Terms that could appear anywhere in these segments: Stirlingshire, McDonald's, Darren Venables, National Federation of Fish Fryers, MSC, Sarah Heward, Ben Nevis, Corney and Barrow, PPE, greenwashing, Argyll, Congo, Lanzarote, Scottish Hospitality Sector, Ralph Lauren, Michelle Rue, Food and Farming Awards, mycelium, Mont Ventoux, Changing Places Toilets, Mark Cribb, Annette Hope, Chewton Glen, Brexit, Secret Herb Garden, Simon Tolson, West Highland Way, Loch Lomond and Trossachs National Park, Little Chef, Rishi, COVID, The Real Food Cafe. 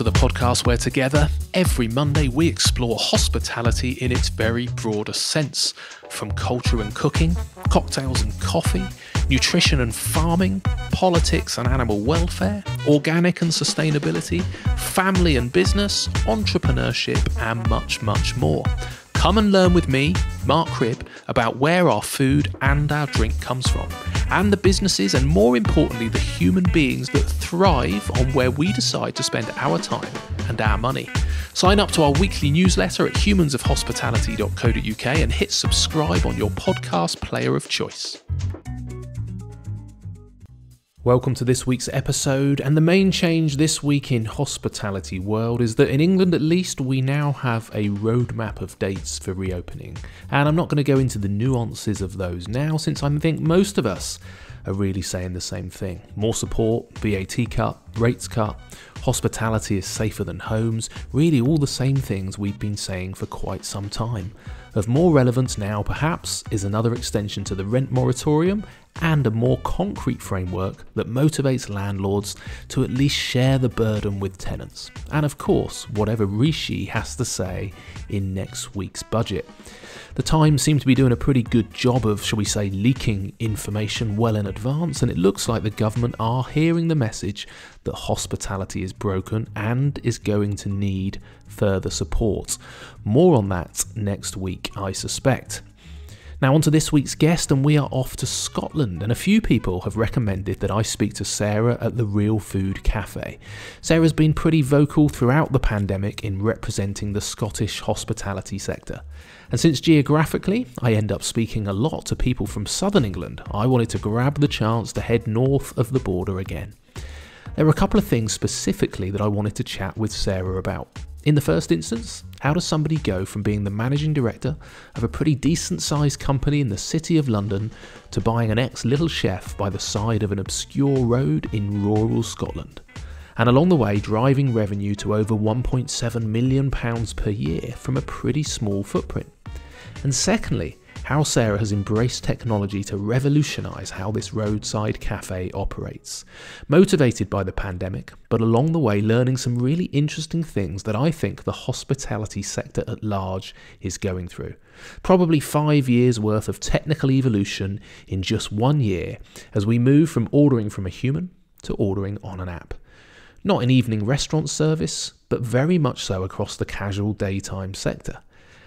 to the podcast where together, every Monday, we explore hospitality in its very broadest sense, from culture and cooking, cocktails and coffee, nutrition and farming, politics and animal welfare, organic and sustainability, family and business, entrepreneurship, and much, much more. Come and learn with me, Mark Cribb, about where our food and our drink comes from, and the businesses and, more importantly, the human beings that thrive on where we decide to spend our time and our money. Sign up to our weekly newsletter at humansofhospitality.co.uk and hit subscribe on your podcast player of choice. Welcome to this week's episode, and the main change this week in hospitality world is that in England at least we now have a roadmap of dates for reopening, and I'm not going to go into the nuances of those now since I think most of us are really saying the same thing. More support, VAT cut, rates cut, hospitality is safer than homes, really all the same things we've been saying for quite some time. Of more relevance now, perhaps, is another extension to the rent moratorium and a more concrete framework that motivates landlords to at least share the burden with tenants. And of course, whatever Rishi has to say in next week's budget. The Times seem to be doing a pretty good job of, shall we say, leaking information well in advance, and it looks like the government are hearing the message that hospitality is broken and is going to need further support. More on that next week, I suspect. Now on to this week's guest, and we are off to Scotland, and a few people have recommended that I speak to Sarah at The Real Food Cafe. Sarah's been pretty vocal throughout the pandemic in representing the Scottish hospitality sector. And since geographically I end up speaking a lot to people from southern England, I wanted to grab the chance to head north of the border again. There were a couple of things specifically that I wanted to chat with Sarah about. In the first instance, how does somebody go from being the managing director of a pretty decent sized company in the city of London to buying an ex-Little Chef by the side of an obscure road in rural Scotland? And along the way, driving revenue to over £1.7 million per year from a pretty small footprint. And secondly, how Sarah has embraced technology to revolutionise how this roadside cafe operates. Motivated by the pandemic, but along the way learning some really interesting things that I think the hospitality sector at large is going through. Probably 5 years worth of technical evolution in just 1 year as we move from ordering from a human to ordering on an app. Not an evening restaurant service, but very much so across the casual daytime sector.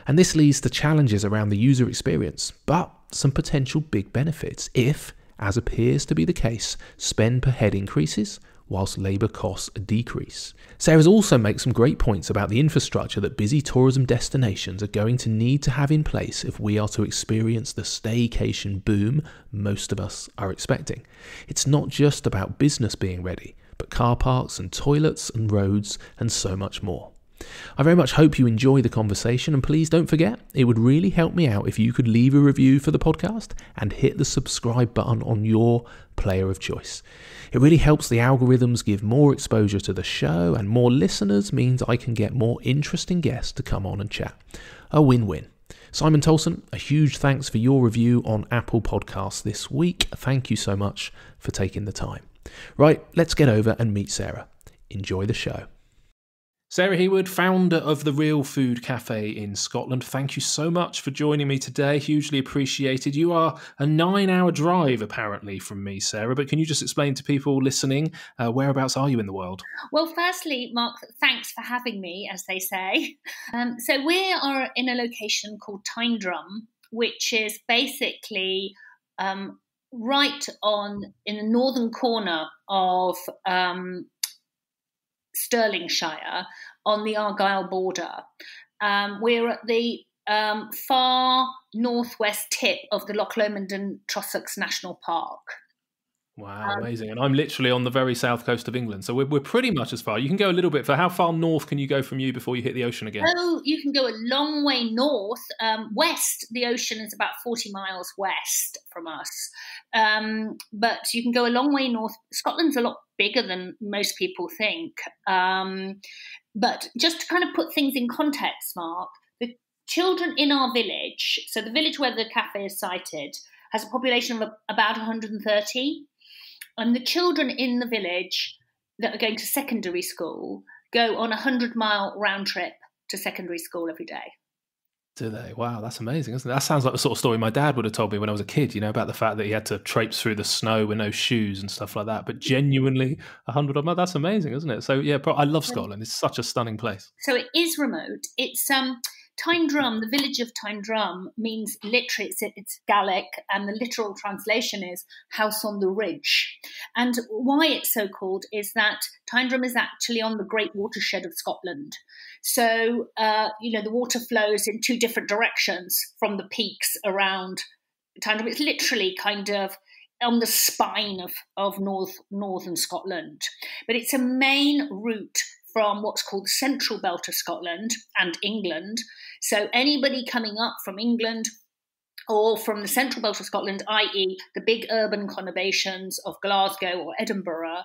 And this leads to challenges around the user experience, but some potential big benefits if, as appears to be the case, spend per head increases whilst labour costs decrease. Sarah's also makes some great points about the infrastructure that busy tourism destinations are going to need to have in place if we are to experience the staycation boom most of us are expecting. It's not just about business being ready, but car parks and toilets and roads and so much more. I very much hope you enjoy the conversation, and please don't forget, it would really help me out if you could leave a review for the podcast and hit the subscribe button on your player of choice. It really helps the algorithms give more exposure to the show, and more listeners means I can get more interesting guests to come on and chat. A win-win. Simon Tolson, a huge thanks for your review on Apple Podcasts this week. Thank you so much for taking the time. Right, let's get over and meet Sarah. Enjoy the show. Sarah Heward, founder of The Real Food Cafe in Scotland, thank you so much for joining me today. Hugely appreciated. You are a 9-hour drive, apparently, from me, Sarah, but can you just explain to people listening, whereabouts are you in the world? Well, firstly, Mark, thanks for having me, as they say. So we are in a location called Tyndrum, which is basically right in the northern corner of Stirlingshire on the Argyll border. We're at the far northwest tip of the Loch Lomond and Trossachs National Park. Wow, amazing. And I'm literally on the very south coast of England, so we're pretty much as far. You can go a little bit. For how far north can you go from you before you hit the ocean again? Oh, you can go a long way north. West, the ocean is about 40 miles west from us. But you can go a long way north. Scotland's a lot bigger than most people think. But just to kind of put things in context, Mark, the children in our village, so the village where the cafe is sited, has a population of about 130. And the children in the village that are going to secondary school go on a 100-mile round trip to secondary school every day. Do they? Wow, that's amazing, isn't it? That sounds like the sort of story my dad would have told me when I was a kid, you know, about the fact that he had to traipse through the snow with no shoes and stuff like that. But genuinely, 100 miles, that's amazing, isn't it? So, yeah, I love Scotland. It's such a stunning place. So it is remote. It's Tyndrum, the village of Tyndrum means literally, it's Gaelic, and the literal translation is house on the ridge. And why it's so called is that Tyndrum is actually on the great watershed of Scotland. So, you know, the water flows in two different directions from the peaks around Tyndrum. It's literally kind of on the spine of northern Scotland. But it's a main route from what's called the central belt of Scotland and England. So anybody coming up from England or from the central belt of Scotland, i.e. the big urban conurbations of Glasgow or Edinburgh,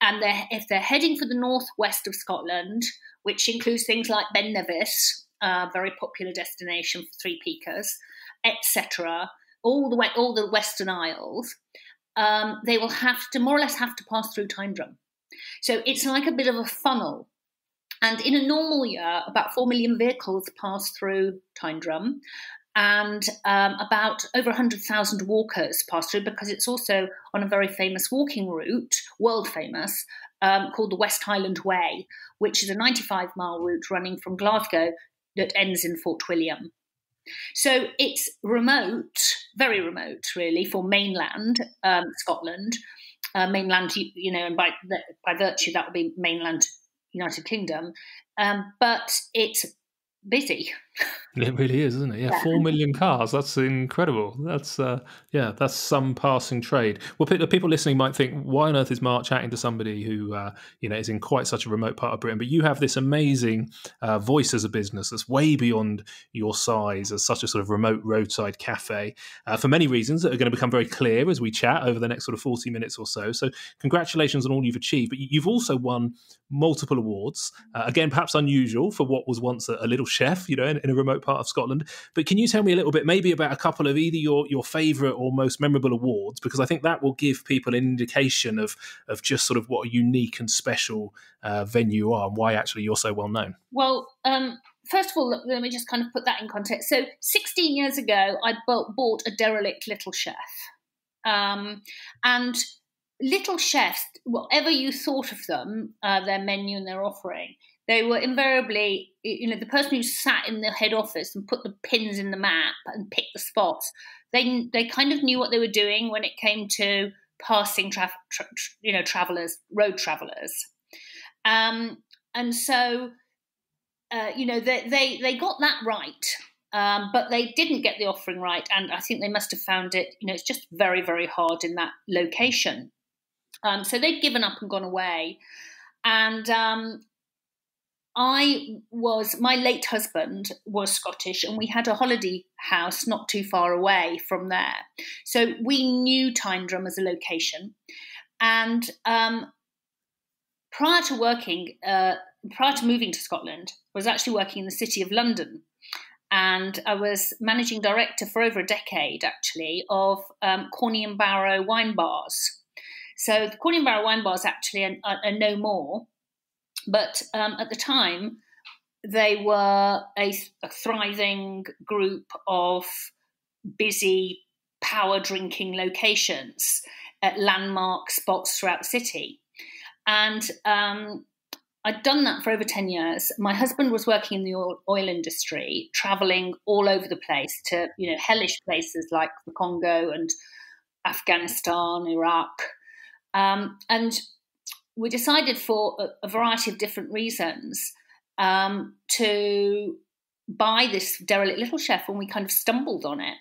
and if they're heading for the northwest of Scotland, which includes things like Ben Nevis, a very popular destination for three peakers, etc., all the Western Isles, they will have to more or less pass through Tyndrum. So it's like a bit of a funnel. And in a normal year, about 4 million vehicles pass through Tyndrum, and about over 100,000 walkers pass through, because it's also on a very famous walking route, world famous, called the West Highland Way, which is a 95-mile route running from Glasgow that ends in Fort William. So it's remote, very remote really, for mainland Scotland. Mainland, you know, and by virtue that would be mainland United Kingdom, but it's busy. It really is, isn't it? Yeah, 4 million cars. That's incredible. That's yeah, that's some passing trade. Well, people listening might think, why on earth is Mark chatting to somebody who you know, is in quite such a remote part of Britain? But you have this amazing voice as a business that's way beyond your size, as such a sort of remote roadside cafe for many reasons that are going to become very clear as we chat over the next sort of 40 minutes or so. So congratulations on all you've achieved. But you've also won multiple awards. Again, perhaps unusual for what was once a Little Chef, you know, in a remote part of Scotland. But can you tell me a little bit maybe about a couple of either your favourite or most memorable awards? Because I think that will give people an indication of just sort of what a unique and special venue you are and why actually you're so well known. Well, first of all, let me just kind of put that in context. So 16 years ago, I bought a derelict Little Chef. And Little Chefs, whatever you thought of them, their menu and their offering, they were invariably, you know, the person who sat in the head office and put the pins in the map and picked the spots, they kind of knew what they were doing when it came to passing, you know, travellers, road travellers. And so, you know, they got that right, but they didn't get the offering right. And I think they must have found it, you know, it's just very, very hard in that location. So they'd given up and gone away. And my late husband was Scottish, and we had a holiday house not too far away from there. So we knew Tyndrum as a location. And prior to moving to Scotland, I was actually working in the City of London. And I was managing director for over a decade, actually, of Corney and Barrow wine bars. So the Corney and Barrow wine bars actually are no more. But at the time, they were a thriving group of busy power drinking locations at landmark spots throughout the city. And I'd done that for over 10 years. My husband was working in the oil industry, traveling all over the place to, you know, hellish places like the Congo and Afghanistan, Iraq. And we decided for a variety of different reasons to buy this derelict Little Chef, and we kind of stumbled on it,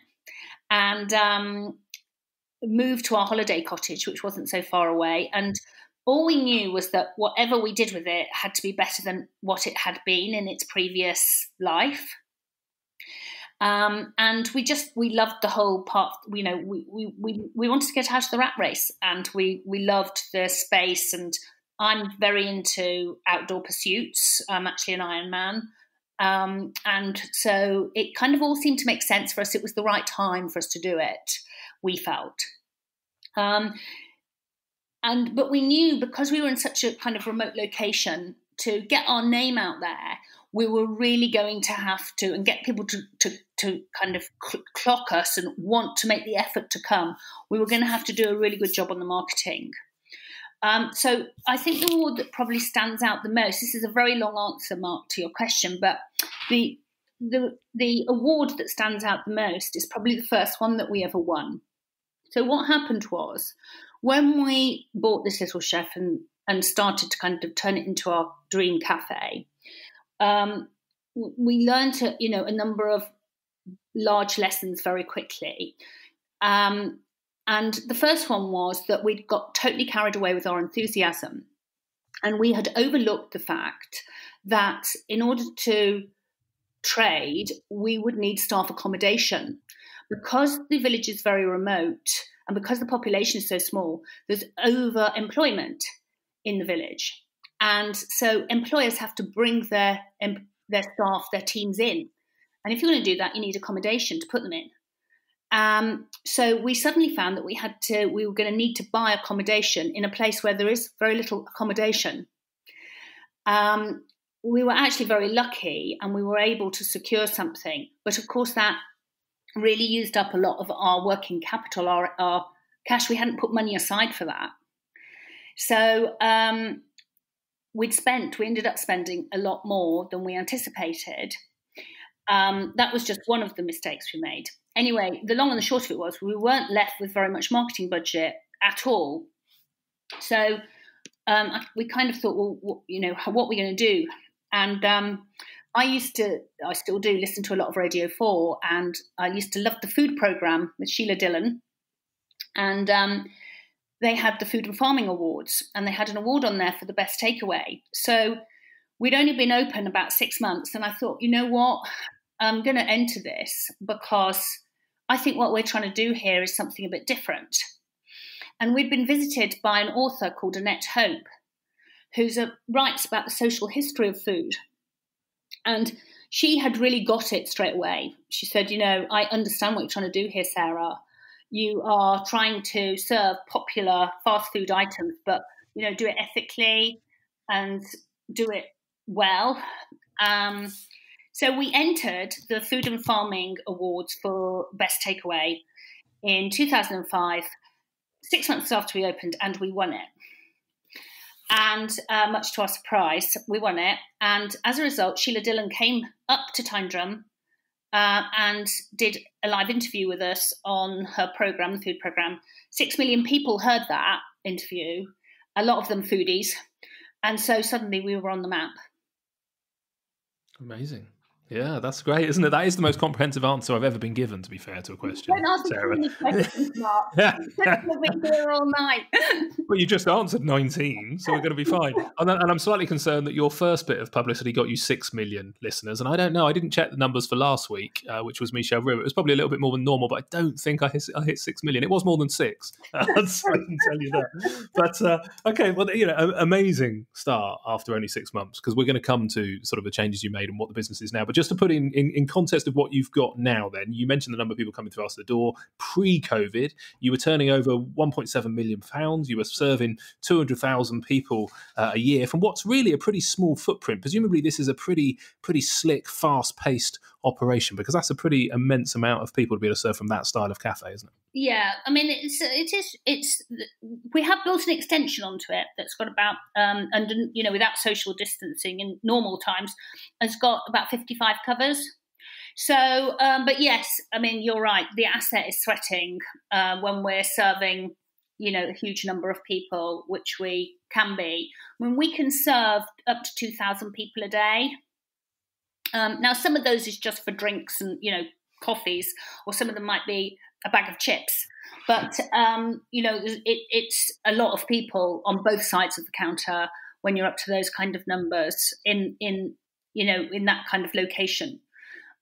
and moved to our holiday cottage, which wasn't so far away. And all we knew was that whatever we did with it had to be better than what it had been in its previous life. And we loved the whole part, you know, we wanted to get out of the rat race, and we loved the space. And I'm very into outdoor pursuits. I'm actually an Ironman. And so it kind of all seemed to make sense for us. It was the right time for us to do it, we felt. But we knew, because we were in such a kind of remote location, to get our name out there, we were really going to have to, and get people to kind of clock us and want to make the effort to come, we were going to have to do a really good job on the marketing. So I think the award that probably stands out the most, this is a very long answer, Mark, to your question, but the award that stands out the most is probably the first one that we ever won. So what happened was, when we bought this Little Chef and started to kind of turn it into our dream cafe, we learned, you know, a number of large lessons very quickly. And the first one was that we'd got totally carried away with our enthusiasm. And we had overlooked the fact that in order to trade, we would need staff accommodation. Because the village is very remote and because the population is so small, there's overemployment in the village. And so employers have to bring their staff, their teams in. And if you're going to do that, you need accommodation to put them in. So we suddenly found that we were going to need to buy accommodation in a place where there is very little accommodation. We were actually very lucky and we were able to secure something. But of course, that really used up a lot of our working capital, our cash. We hadn't put money aside for that. So we ended up spending a lot more than we anticipated. That was just one of the mistakes we made. Anyway, the long and the short of it was we weren't left with very much marketing budget at all. So we kind of thought, well, you know, what we're going to do. And I still do listen to a lot of Radio 4, and I used to love the food programme with Sheila Dillon. And they had the Food and Farming Awards, and they had an award on there for the best takeaway. So we'd only been open about 6 months, and I thought, you know what? I'm going to enter this because I think what we're trying to do here is something a bit different. And we'd been visited by an author called Annette Hope, who writes about the social history of food. And she had really got it straight away. She said, you know, I understand what you're trying to do here, Sarah. You are trying to serve popular fast food items, but, you know, do it ethically and do it well. So we entered the Food and Farming Awards for Best Takeaway in 2005, 6 months after we opened, and we won it. And much to our surprise, we won it. And as a result, Sheila Dillon came up to Tyndrum and did a live interview with us on her programme, the food programme. 6 million people heard that interview, a lot of them foodies. And so suddenly we were on the map. Amazing. Yeah, that's great, isn't it? That is the most comprehensive answer I've ever been given, to be fair, to a question. Don't ask me any questions, Mark. We've been here all night. Well, you just answered 19, so we're going to be fine. And I'm slightly concerned that your first bit of publicity got you 6 million listeners. And I don't know, I didn't check the numbers for last week, which was Michelle Rue. It was probably a little bit more than normal, but I don't think I hit 6 million. It was more than 6, so I can tell you that. But, okay, well, you know, amazing start after only 6 months, because we're going to come to sort of the changes you made and what the business is now. But just to put in context of what you've got now, then, you mentioned the number of people coming through us at the door. Pre-COVID, you were turning over £1.7 million. You were serving 200,000 people a year from what's really a pretty small footprint. Presumably, this is a pretty slick, fast-paced operation, because that's a pretty immense amount of people to be able to serve from that style of cafe, isn't it? Yeah, I mean, we have built an extension onto it that's got about, and you know, without social distancing in normal times, it's got about 55 covers. So, but yes, I mean, you're right. The asset is sweating when we're serving, you know, a huge number of people, which we can be. When we can serve up to 2,000 people a day. Now, some of those is just for drinks and, you know, coffees, or some of them might be a bag of chips, but you know, it's a lot of people on both sides of the counter when you're up to those kind of numbers in that kind of location.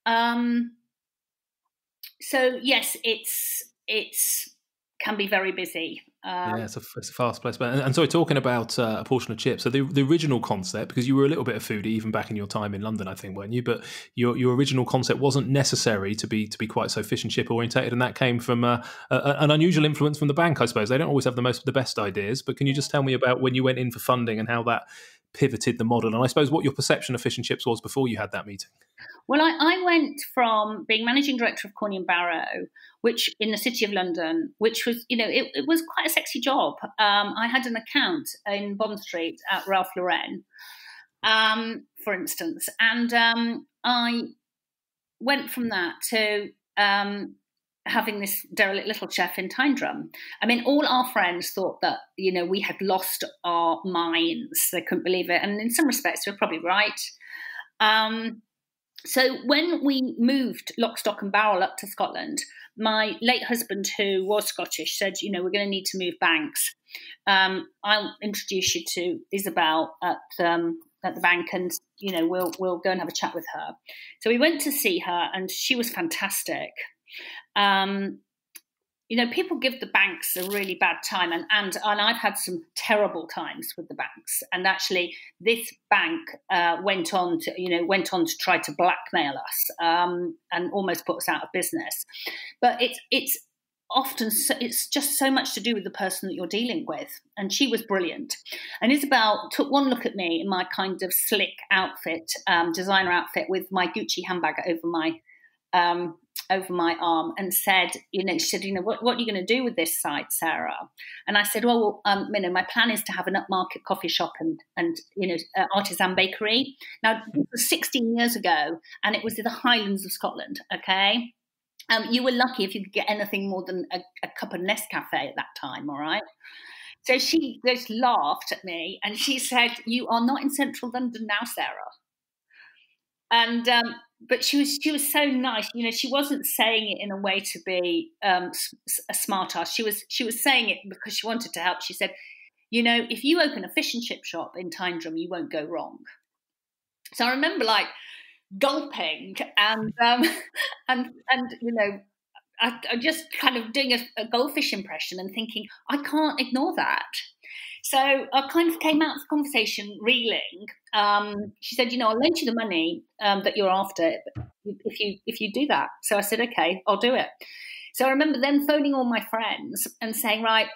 So yes, it can be very busy. Yeah, it's a fast place. And so talking about a portion of chips, so the original concept, because you were a little bit of foodie even back in your time in London, I think, weren't you? But your original concept wasn't necessary to be quite so fish and chip orientated, and that came from an unusual influence from the bank, I suppose. They don't always have the best ideas, but can you just tell me about when you went in for funding and how that pivoted the model? And I suppose what your perception of fish and chips was before you had that meeting. Well, I went from being managing director of Corney and Barrow, which in the City of London, which was, you know, it was quite a sexy job. I had an account in Bond Street at Ralph Lauren, for instance. And I went from that to having this derelict Little Chef in Tyndrum. I mean, all our friends thought that, you know, we had lost our minds. They couldn't believe it. And in some respects, they were probably right. So when we moved lock, stock and barrel up to Scotland, my late husband, who was Scottish, said, you know, we're going to need to move banks. I'll introduce you to Isabel at the bank, and, you know, we'll go and have a chat with her. So we went to see her, and she was fantastic. You know, people give the banks a really bad time, and I've had some terrible times with the banks. And actually, this bank went on to try to blackmail us and almost put us out of business. But it's often so, it's just so much to do with the person that you're dealing with. And she was brilliant. And Isabel took one look at me in my kind of slick outfit, designer outfit, with my Gucci handbag over my arm, and said, you know, she said, you know, what are you going to do with this site, Sarah? And I said, well, you know, my plan is to have an upmarket coffee shop and you know, artisan bakery. Now, this was 16 years ago, and it was in the Highlands of Scotland, okay? You were lucky if you could get anything more than a cup of Nescafe at that time, all right? So she just laughed at me, and she said, you are not in central London now, Sarah. And but she was so nice, you know. She wasn't saying it in a way to be a smart ass. She was saying it because she wanted to help. She said, you know, if you open a fish and chip shop in Tyndrum, you won't go wrong. So I remember like gulping and you know, I just kind of doing a goldfish impression and thinking, I can't ignore that. So I kind of came out of the conversation reeling. She said, you know, I'll lend you the money that you're after if you do that. So I said, okay, I'll do it. So I remember then phoning all my friends and saying, right,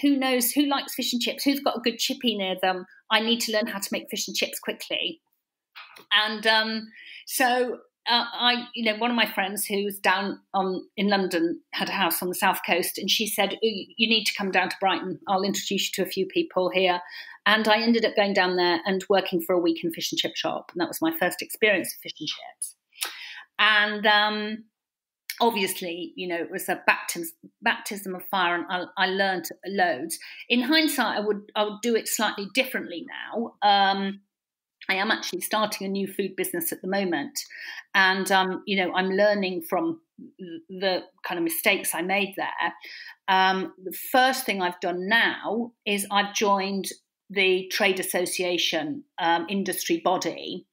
who knows, who likes fish and chips? Who's got a good chippy near them? I need to learn how to make fish and chips quickly. And I, you know, one of my friends who's down in London had a house on the south coast, and she said, you need to come down to Brighton. I'll introduce you to a few people here. And I ended up going down there and working for a week in a fish and chip shop. And that was my first experience of fish and chips. And obviously, you know, it was a baptism of fire, and I learned loads. In hindsight, I would do it slightly differently now. I am actually starting a new food business at the moment, and you know, I'm learning from the kind of mistakes I made there. The first thing I've done now is I've joined the trade association industry body,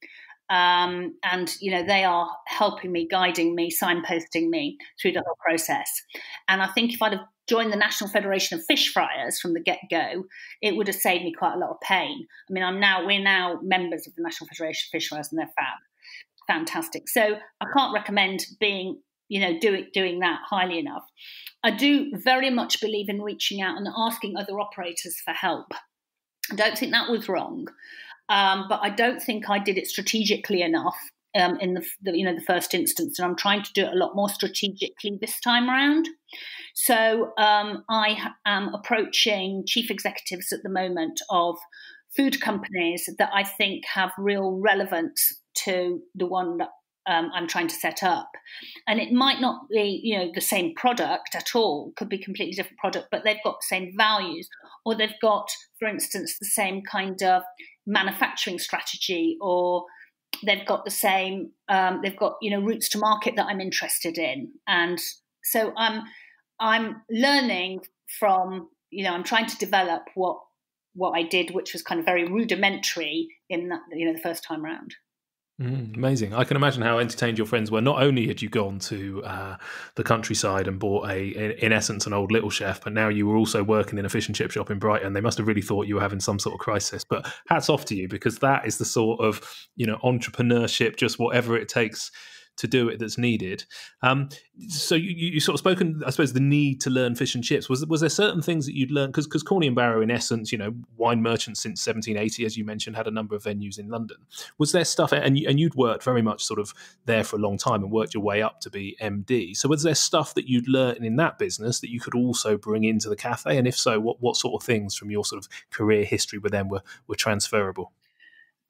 and you know, they are helping me, guiding me, signposting me through the whole process. And I think if I'd have joined the National Federation of Fish Fryers from the get-go, it would have saved me quite a lot of pain. I mean, we're now members of the National Federation of Fish Fryers, and they're fab, fantastic. So I can't recommend being, you know, doing that highly enough. I do very much believe in reaching out and asking other operators for help. I don't think that was wrong, but I don't think I did it strategically enough in the first instance, and I'm trying to do it a lot more strategically this time around. So I am approaching chief executives at the moment of food companies that I think have real relevance to the one that I'm trying to set up. And it might not be, you know, the same product at all, could be a completely different product, but they've got the same values, or they've got, for instance, the same kind of manufacturing strategy, or they've got the same, they've got, you know, routes to market that I'm interested in. And so I'm learning from, you know, I'm trying to develop what I did, which was kind of very rudimentary in that, you know, the first time around. Amazing. I can imagine how entertained your friends were. Not only had you gone to the countryside and bought in essence, an old Little Chef, but now you were also working in a fish and chip shop in Brighton. They must have really thought you were having some sort of crisis, but hats off to you, because that is the sort of, you know, entrepreneurship, just whatever it takes to do it that's needed. So you sort of spoken, I suppose, the need to learn fish and chips. Was there certain things that you'd learned? Because Corney and Barrow, in essence, you know, wine merchants since 1780, as you mentioned, had a number of venues in London. Was there stuff, and you'd worked very much sort of there for a long time and worked your way up to be MD. So was there stuff that you'd learned in that business that you could also bring into the cafe? And if so, what sort of things from your sort of career history with them were transferable?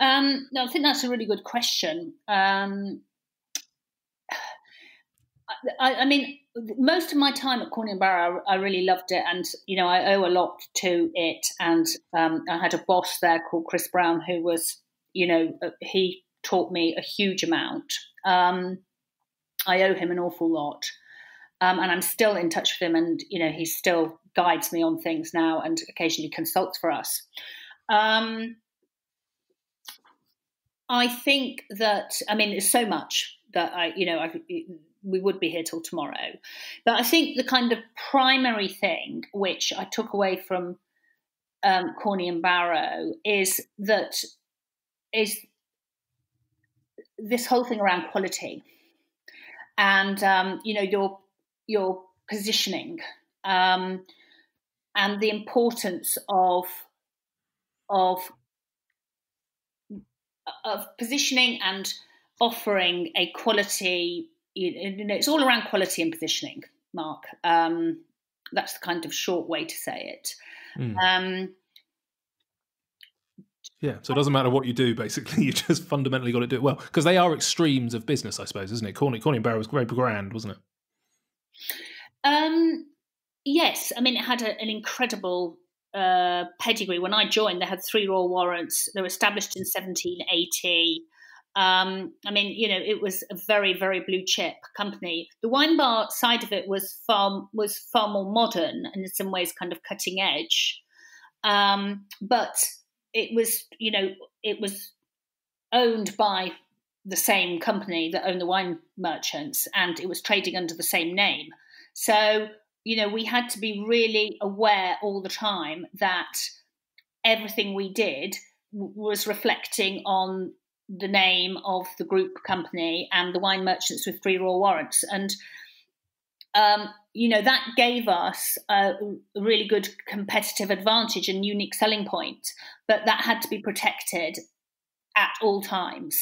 No, I think that's a really good question. I mean, most of my time at Corney and Barrow, I really loved it. And, you know, I owe a lot to it. And I had a boss there called Chris Brown, who was, you know, he taught me a huge amount. I owe him an awful lot. And I'm still in touch with him. And, you know, he still guides me on things now and occasionally consults for us. I think that, I mean, there's so much that we would be here till tomorrow. But I think the kind of primary thing which I took away from Corney and Barrow is this whole thing around quality and, you know, your positioning and the importance of positioning and offering a quality, you know, it's all around quality and positioning, Mark. That's the kind of short way to say it. Yeah, so it doesn't matter what you do, basically. You just fundamentally got to do it well, because they are extremes of business, I suppose, isn't it? Corney and Barrow was very grand, wasn't it? Yes, I mean, it had an incredible pedigree. When I joined, they had 3 royal warrants. They were established in 1780. I mean, you know, it was a very, very blue chip company. The wine bar side of it was far more modern and in some ways kind of cutting edge. But it was, you know, it was owned by the same company that owned the wine merchants, and it was trading under the same name. So, you know, we had to be really aware all the time that everything we did was reflecting on the name of the group company and the wine merchants with 3 royal warrants. And, you know, that gave us a really good competitive advantage and unique selling point, but that had to be protected at all times.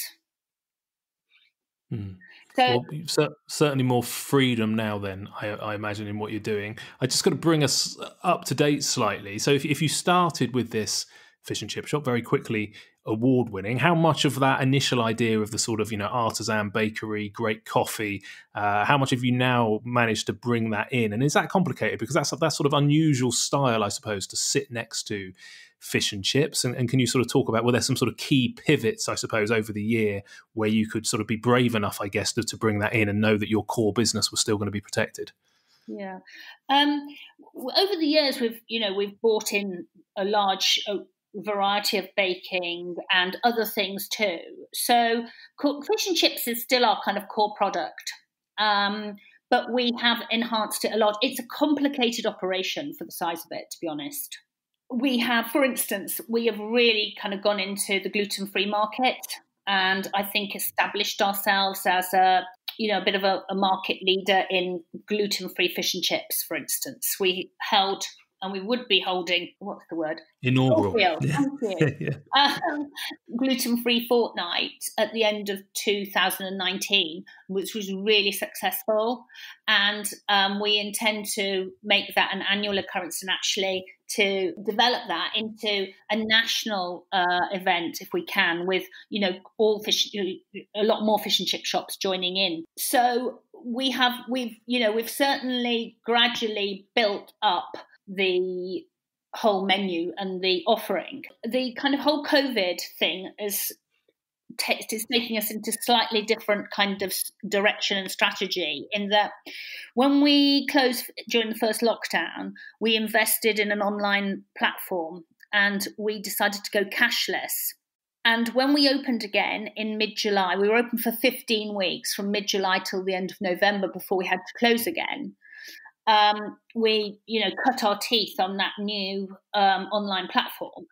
Mm. So, well, certainly more freedom now then, I imagine, in what you're doing. I just got to bring us up to date slightly. So if you started with this fish and chip shop, very quickly award-winning, how much of that initial idea of the sort of, you know, artisan bakery, great coffee, how much have you now managed to bring that in? And is that complicated? Because that's sort of unusual style, I suppose, to sit next to fish and chips. And can you sort of talk about, well, there's some sort of key pivots, I suppose, over the year where you could sort of be brave enough, I guess, to bring that in and know that your core business was still going to be protected? Yeah. Over the years, we've brought in a large variety of baking and other things too. So fish and chips is still our kind of core product, but we have enhanced it a lot. It's a complicated operation for the size of it, to be honest. We have, for instance, we have really kind of gone into the gluten-free market, and I think established ourselves as a bit of a market leader in gluten-free fish and chips, for instance. We held, and we would be holding, what's the word? Inaugural. Gluten-free fortnight at the end of 2019, which was really successful. And we intend to make that an annual occurrence and actually to develop that into a national event if we can, with, you know, a lot more fish and chip shops joining in. So we've certainly gradually built up the whole menu and the offering. The kind of whole COVID thing is taking us into slightly different kind of direction and strategy, in that when we closed during the first lockdown, we invested in an online platform and we decided to go cashless. And when we opened again in mid-July, we were open for 15 weeks from mid-July till the end of November before we had to close again. We cut our teeth on that new online platform,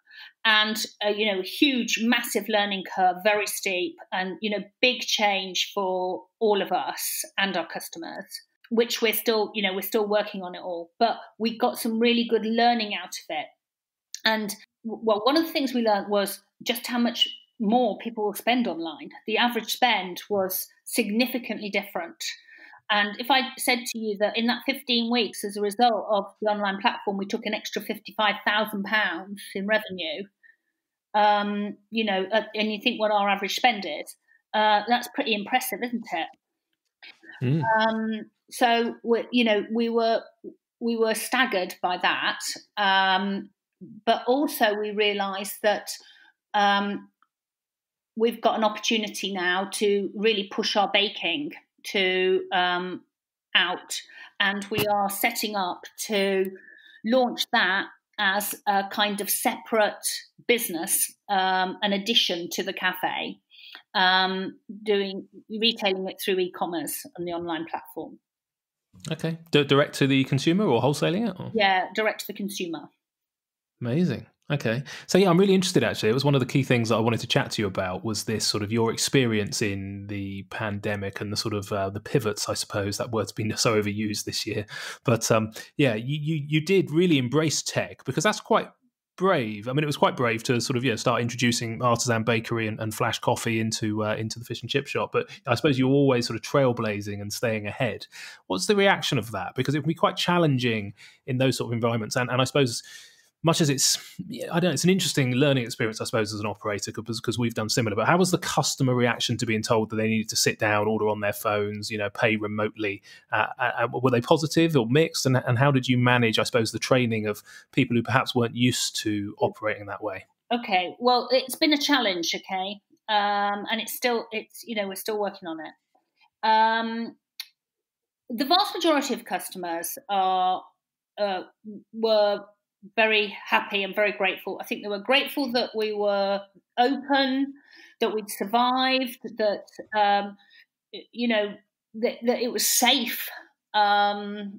and, you know, huge, massive learning curve, very steep and, you know, big change for all of us and our customers, which we're still, you know, we're still working on it all. But we got some really good learning out of it. And, well, one of the things we learned was just how much more people will spend online. The average spend was significantly different. And if I said to you that in that 15 weeks, as a result of the online platform, we took an extra £55,000 in revenue, you know, and you think what our average spend is, that's pretty impressive, isn't it? Mm. So, you know, we were staggered by that. But also we realised that we've got an opportunity now to really push our baking to out, and we are setting up to launch that as a kind of separate business, an addition to the cafe, doing retailing it through e-commerce and the online platform. Okay, direct to the consumer or wholesaling it? Or? Yeah, direct to the consumer. Amazing. Okay. So, yeah, I'm really interested, actually. It was one of the key things that I wanted to chat to you about was this sort of your experience in the pandemic and the sort of the pivots, I suppose. That word's been so overused this year. But, yeah, you did really embrace tech, because that's quite brave. I mean, it was quite brave to sort of, yeah, start introducing artisan bakery and flash coffee into the fish and chip shop. But I suppose you're always sort of trailblazing and staying ahead. What's the reaction of that? Because it can be quite challenging in those sort of environments. And I suppose... much as it's, I don't know, it's an interesting learning experience, I suppose, as an operator, because we've done similar. But how was the customer reaction to being told that they needed to sit down, order on their phones, you know, pay remotely? Were they positive or mixed? And how did you manage, I suppose, the training of people who perhaps weren't used to operating that way? Okay, well, it's been a challenge, okay, and it's you know, we're still working on it. The vast majority of customers were very happy and very grateful. I think they were grateful that we were open, that we'd survived, that, you know, that it was safe, and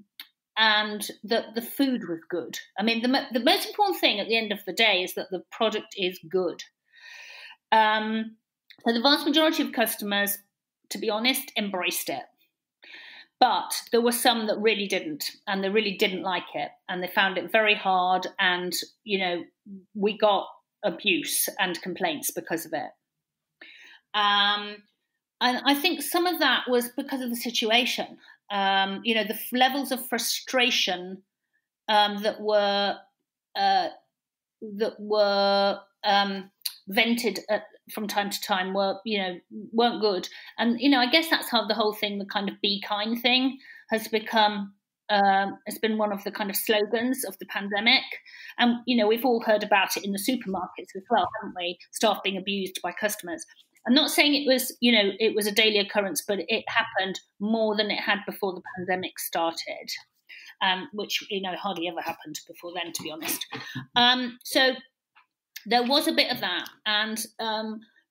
that the food was good. I mean, the most important thing at the end of the day is that the product is good. So the vast majority of customers, to be honest, embraced it. But there were some that really didn't, and they really didn't like it, and they found it very hard, and, you know, we got abuse and complaints because of it. And I think some of that was because of the situation. You know, the levels of frustration that were vented at from time to time weren't good. And, you know, I guess that's how the whole thing, the kind of be kind thing, has become, has been one of the kind of slogans of the pandemic. And, you know, we've all heard about it in the supermarkets as well, haven't we? Staff being abused by customers. I'm not saying it was, you know, it was a daily occurrence, but it happened more than it had before the pandemic started, which, you know, hardly ever happened before then, to be honest. So there was a bit of that, and,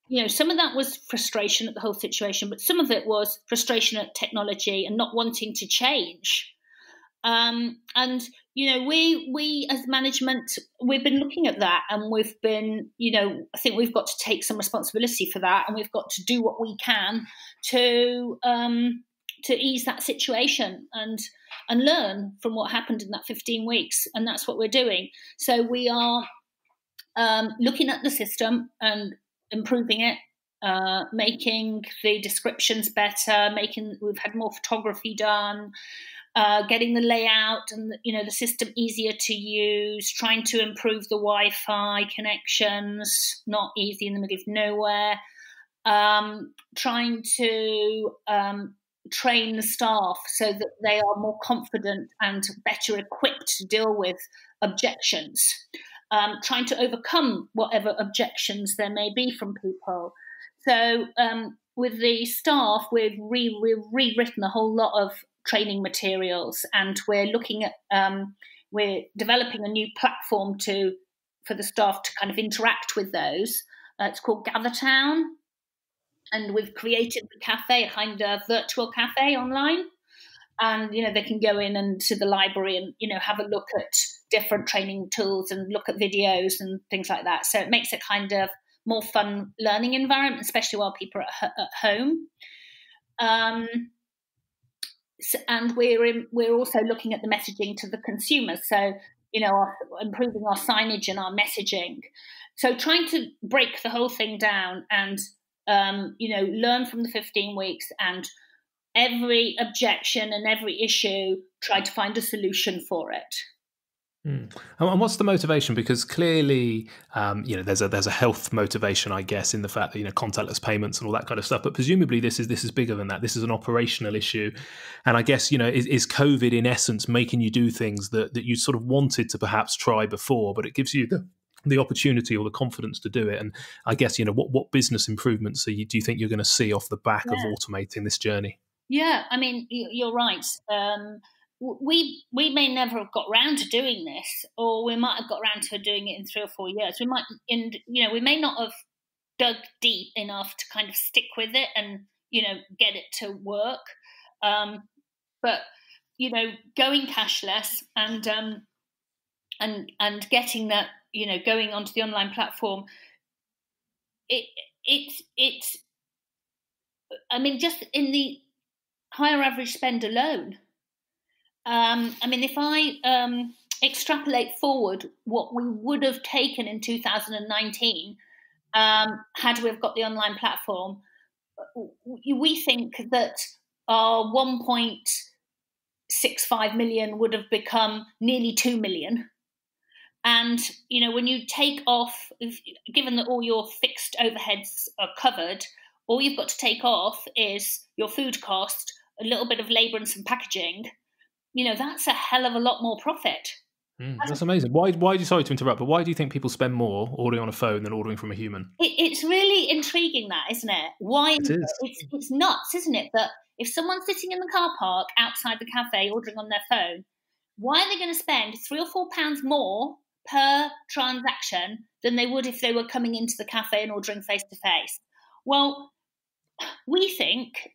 you know, some of that was frustration at the whole situation, but some of it was frustration at technology and not wanting to change. And, you know, we as management, we've been looking at that, and we've been, you know, I think we've got to take some responsibility for that, and we've got to do what we can to ease that situation and learn from what happened in that 15 weeks. And that's what we're doing. So we are... looking at the system and improving it, making the descriptions better, we've had more photography done, getting the layout and, you know, the system easier to use, trying to improve the Wi-Fi connections, not easy in the middle of nowhere, trying to train the staff so that they are more confident and better equipped to deal with objections. Trying to overcome whatever objections there may be from people. So with the staff, we've rewritten a whole lot of training materials, and we're looking at, we're developing a new platform for the staff to kind of interact with those. It's called Gather Town, and we've created the cafe, a kind of virtual cafe online. And, you know, they can go in and to the library and, you know, have a look at different training tools and look at videos and things like that. So it makes it kind of more fun learning environment, especially while people are at home. And we're also looking at the messaging to the consumers. So, you know, improving our signage and our messaging. So trying to break the whole thing down and, you know, learn from the 15 weeks and every objection and every issue, try to find a solution for it. Mm. And what's the motivation? Because clearly, you know, there's a health motivation, I guess, in the fact that, you know, contactless payments and all that kind of stuff. But presumably this is bigger than that. This is an operational issue. And I guess, you know, is COVID in essence making you do things that you sort of wanted to perhaps try before, but it gives you the opportunity or the confidence to do it? And I guess, you know, what business improvements do you think you're going to see off the back of automating this journey? Yeah, I mean, you're right. We may never have got round to doing this, or we might have got round to doing it in 3 or 4 years. We might, and you know, we may not have dug deep enough to kind of stick with it and, you know, get it to work. But you know, going cashless and getting that, you know, going onto the online platform, it's I mean, just in the higher average spend alone. I mean, if I extrapolate forward what we would have taken in 2019 had we have got the online platform, we think that our 1.65 million would have become nearly 2 million. And, you know, when you take off, given that all your fixed overheads are covered, all you've got to take off is your food cost, a little bit of labour and some packaging. You know, that's a hell of a lot more profit. That's amazing. Why do you, sorry to interrupt, but why do you think people spend more ordering on a phone than ordering from a human? It's really intriguing, that, isn't it? Why? It is. It's nuts, isn't it? That if someone's sitting in the car park outside the cafe ordering on their phone, why are they going to spend £3 or £4 more per transaction than they would if they were coming into the cafe and ordering face to face? Well, we think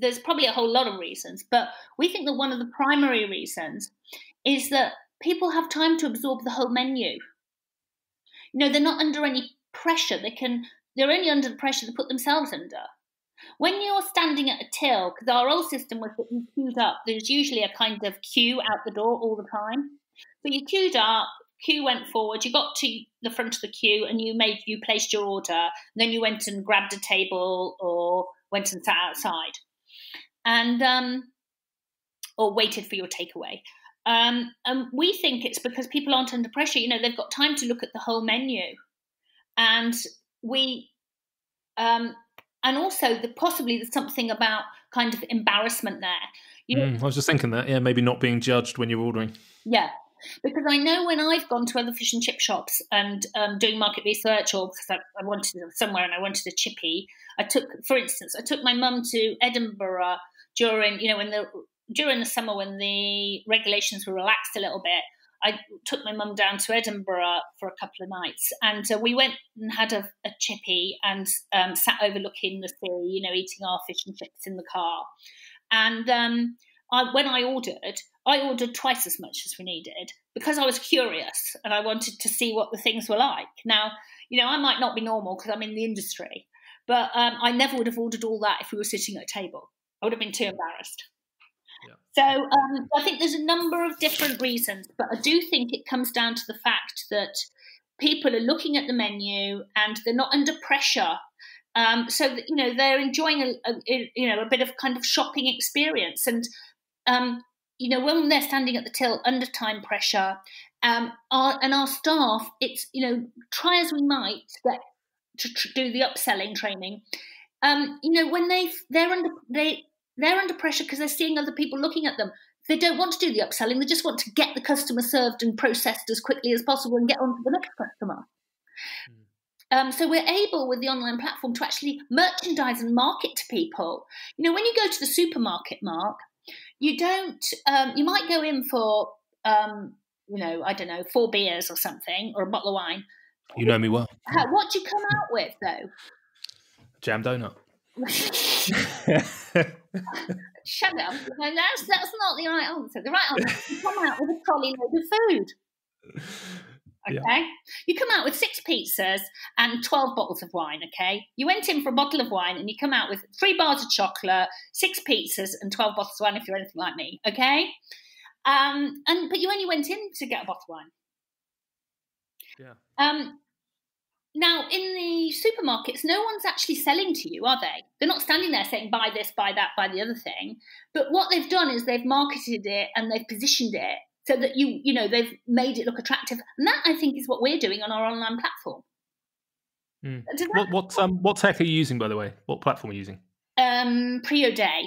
there's probably a whole lot of reasons, but we think that one of the primary reasons is that people have time to absorb the whole menu. You know, they're not under any pressure. They're only under the pressure they put themselves under. When you're standing at a till, because our old system was that you queued up, there's usually a kind of queue out the door all the time. But you queued up, queue went forward, you got to the front of the queue and you placed your order, and then you went and grabbed a table or went and sat outside. And or waited for your takeaway. And we think it's because people aren't under pressure. You know, they've got time to look at the whole menu, and we, and also possibly there's something about kind of embarrassment there. You know, I was just thinking that, yeah, maybe not being judged when you're ordering. Yeah, because I know when I've gone to other fish and chip shops and doing market research, or because I wanted somewhere and I wanted a chippy, for instance, I took my mum to Edinburgh. During the summer when the regulations were relaxed a little bit, I took my mum down to Edinburgh for a couple of nights, and we went and had a chippy and sat overlooking the sea, you know, eating our fish and chips in the car. And when I ordered twice as much as we needed because I was curious and I wanted to see what the things were like. Now, you know, I might not be normal because I'm in the industry, but I never would have ordered all that if we were sitting at a table. I would have been too embarrassed. Yeah. So I think there's a number of different reasons, but I do think it comes down to the fact that people are looking at the menu and they're not under pressure. So that, you know, they're enjoying a bit of kind of shopping experience. And you know, when they're standing at the till under time pressure, our staff, it's, you know, try as we might to do the upselling training. You know, when they're under pressure because they're seeing other people looking at them. They don't want to do the upselling. They just want to get the customer served and processed as quickly as possible and get on to the next customer. So we're able with the online platform to actually merchandise and market to people. You know, when you go to the supermarket, Mark, you don't, you might go in for, you know, I don't know, 4 beers or something, or a bottle of wine. You know me well. What do you come out with, though? Jam donut. shut up. No, that's not the right answer. The right answer is you come out with a trolley load of food. Okay, yeah. You come out with 6 pizzas and 12 bottles of wine. Okay, you went in for a bottle of wine and you come out with 3 bars of chocolate, 6 pizzas and 12 bottles of wine. If you're anything like me, okay. But you only went in to get a bottle of wine. Yeah. Now in the supermarkets, no one's actually selling to you, are they? They're not standing there saying buy this, buy that, buy the other thing. But what they've done is they've marketed it and they've positioned it. So that, you know, they've made it look attractive. And that, I think, is what we're doing on our online platform. Mm. What tech are you using, by the way? What platform are you using? Preoday.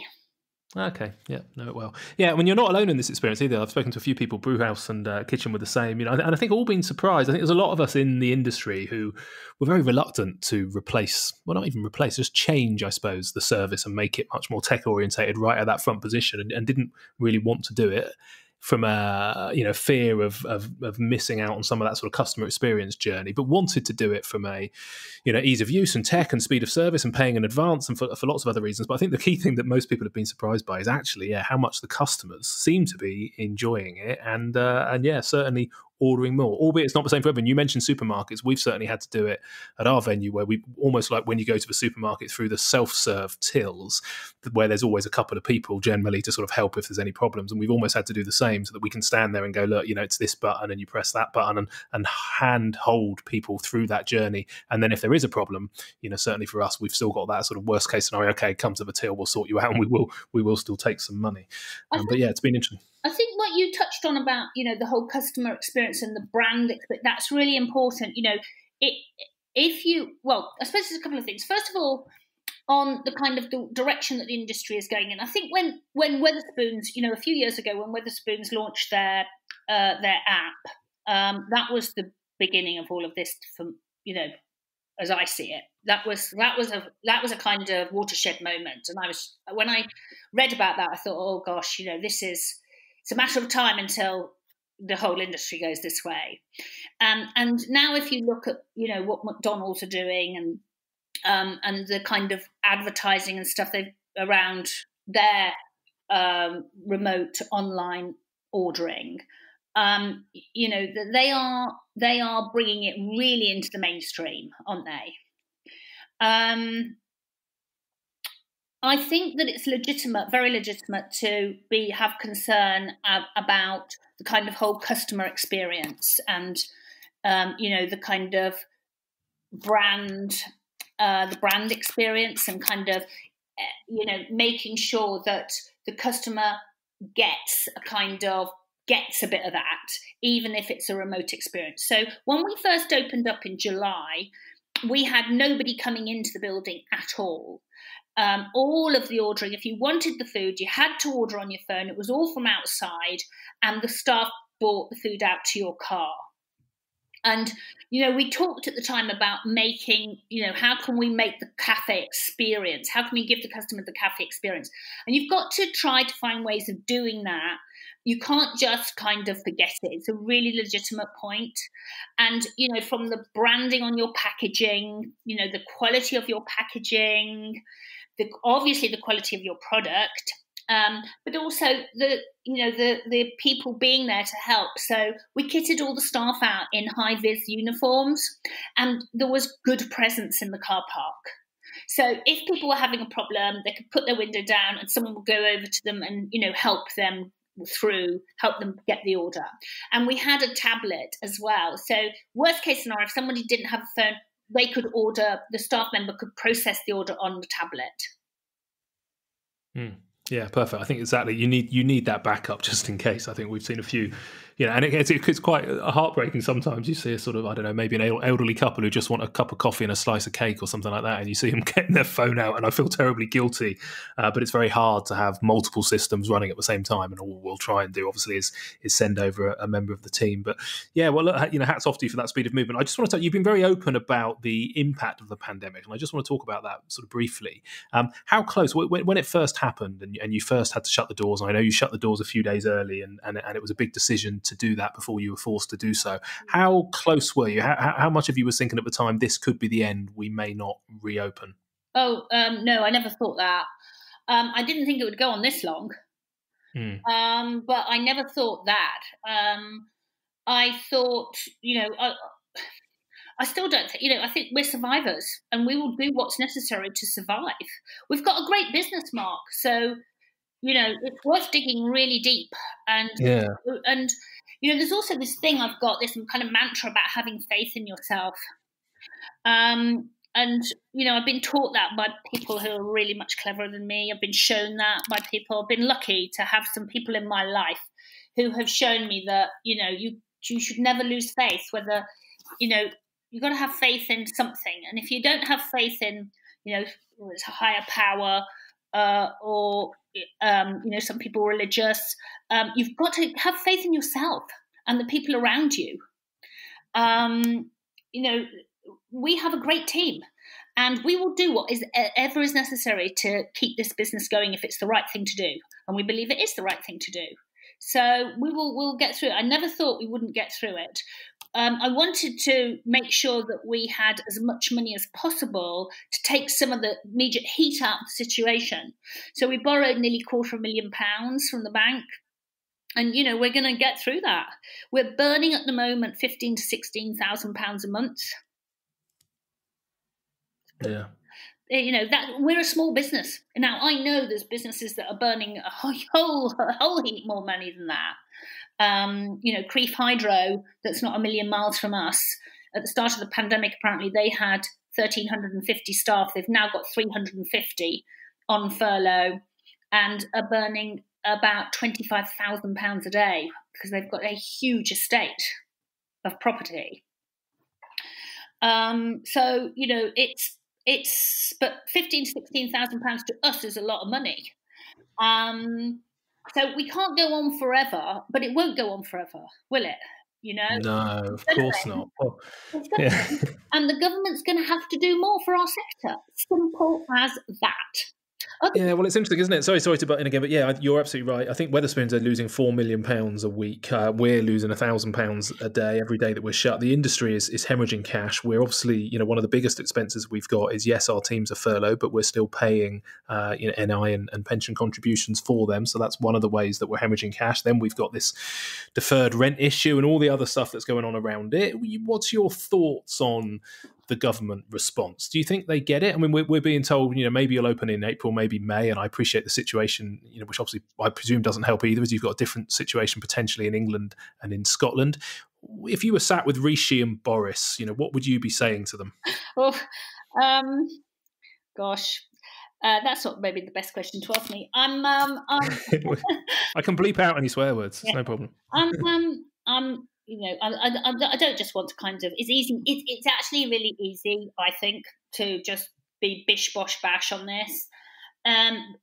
Okay, yeah, know it well. Yeah, when you're not alone in this experience either. I've spoken to a few people, Brewhouse and Kitchen were the same, you know, and I think all been surprised. I think there's a lot of us in the industry who were very reluctant to replace, well, not even replace, just change, I suppose, the service and make it much more tech-orientated right at that front position and didn't really want to do it. From a fear of missing out on some of that sort of customer experience journey, but wanted to do it from a ease of use and tech and speed of service and paying in advance and for lots of other reasons. But I think the key thing that most people have been surprised by is actually how much the customers seem to be enjoying it and yeah, certainly ordering more, albeit it's not the same for everyone. You mentioned supermarkets. We've certainly had to do it at our venue where we almost like when you go to the supermarket through the self-serve tills where there's always a couple of people generally to sort of help if there's any problems. And we've almost had to do the same so that we can stand there and go, look, it's this button and you press that button and hand-hold people through that journey. And then if there is a problem, certainly for us, we've still got that sort of worst case scenario. Okay, come to the till, we'll sort you out and we will still take some money. But yeah, it's been interesting. I think what you touched on about, the whole customer experience and the brand, that's really important. I suppose there's a couple of things. First of all, on the kind of the direction that the industry is going in. I think when Weatherspoons, a few years ago, when Weatherspoons launched their app, that was the beginning of all of this from, as I see it. That was a kind of watershed moment. And when I read about that, I thought, oh gosh, it's a matter of time until the whole industry goes this way. And now if you look at, what McDonald's are doing and the kind of advertising and stuff they've around their remote online ordering, they are bringing it really into the mainstream, aren't they? I think that it's legitimate, very legitimate, to have concern about the kind of whole customer experience and the kind of brand, the brand experience, and kind of making sure that the customer gets a bit of that, even if it's a remote experience. So when we first opened up in July, we had nobody coming into the building at all. All of the ordering, if you wanted the food, you had to order on your phone. It was all from outside, and the staff brought the food out to your car. And, we talked at the time about making, how can we make the cafe experience? How can we give the customer the cafe experience? And you've got to try to find ways of doing that. You can't just kind of forget it. It's a really legitimate point. And, from the branding on your packaging, the quality of your packaging, obviously the quality of your product, but also the people being there to help. So we kitted all the staff out in high-vis uniforms, and there was good presence in the car park. So if people were having a problem, they could put their window down and someone would go over to them and, help them through, help them get the order. And we had a tablet as well. So worst case scenario, if somebody didn't have a phone, they could order, the staff member could process the order on the tablet. Mm. Yeah, perfect. I think exactly. You need that backup just in case. I think we've seen a few, and it's quite heartbreaking sometimes. You see a sort of, I don't know, maybe an elderly couple who just want a cup of coffee and a slice of cake or something like that, and you see them getting their phone out, and I feel terribly guilty. But it's very hard to have multiple systems running at the same time, and all we'll try and do, obviously, is send over a member of the team. But yeah, well, look, hats off to you for that speed of movement. I just want to tell you, you've been very open about the impact of the pandemic, and I just want to talk about that sort of briefly. How close, when it first happened, and you first had to shut the doors, and I know you shut the doors a few days early, and it was a big decision to do that before you were forced to do so. How close were you? How much of you was thinking at the time, this could be the end, we may not reopen? Oh, no, I never thought that. I didn't think it would go on this long, but I never thought that. I thought, you know, I still don't think, you know, I think we're survivors and we will do what's necessary to survive. We've got a great business, Mark. So, you know, it's worth digging really deep. And, and you know, there's also this thing I've got, this kind of mantra about having faith in yourself. And, you know, I've been taught that by people who are really much cleverer than me. I've been shown that by people. I've been lucky to have some people in my life who have shown me that, you know, you should never lose faith, whether, you know, you've got to have faith in something. And if you don't have faith in, you know, a higher power or, you know, some people religious, you've got to have faith in yourself and the people around you. You know, we have a great team and we will do whatever is necessary to keep this business going if it's the right thing to do. And we believe it is the right thing to do. So we'll get through it. I never thought we wouldn't get through it. I wanted to make sure that we had as much money as possible to take some of the immediate heat out of the situation. So we borrowed nearly £250,000 from the bank. And, you know, we're going to get through that. We're burning at the moment £15,000 to £16,000 a month. Yeah. You know, that we're a small business. Now, I know there's businesses that are burning a whole heap more money than that. You know, Crieff Hydro, that's not a million miles from us. At the start of the pandemic, apparently they had 1,350 staff. They've now got 350 on furlough and are burning about £25,000 a day because they've got a huge estate of property. So, you know, it's but £15,000 to £16,000 to us is a lot of money. So we can't go on forever, but it won't go on forever, will it? You know? No, of course not. Well, yeah. And the government's going to have to do more for our sector. Simple as that. Yeah, well, it's interesting, isn't it? Sorry to butt in again, but yeah, you're absolutely right. I think Weatherspoons are losing £4 million a week. We're losing £1,000 a day every day that we're shut. The industry is hemorrhaging cash. We're obviously, you know, one of the biggest expenses we've got is, yes, our teams are furloughed, but we're still paying you know, NI and pension contributions for them. So that's one of the ways that we're hemorrhaging cash. Then we've got this deferred rent issue and all the other stuff that's going on around it. What's your thoughts on the government response? Do you think they get it? I mean, we're being told, you know, maybe you'll open in April, maybe May, and I appreciate the situation, you know, which obviously I presume doesn't help either, as you've got a different situation potentially in England and in Scotland. If you were sat with Rishi and Boris, you know, what would you be saying to them? Oh, gosh, that's not maybe the best question to ask me. I can bleep out any swear words, yeah. No problem. You know, I don't just want to kind of, it's easy. It's actually really easy, I think, to just be bish, bosh, bash on this.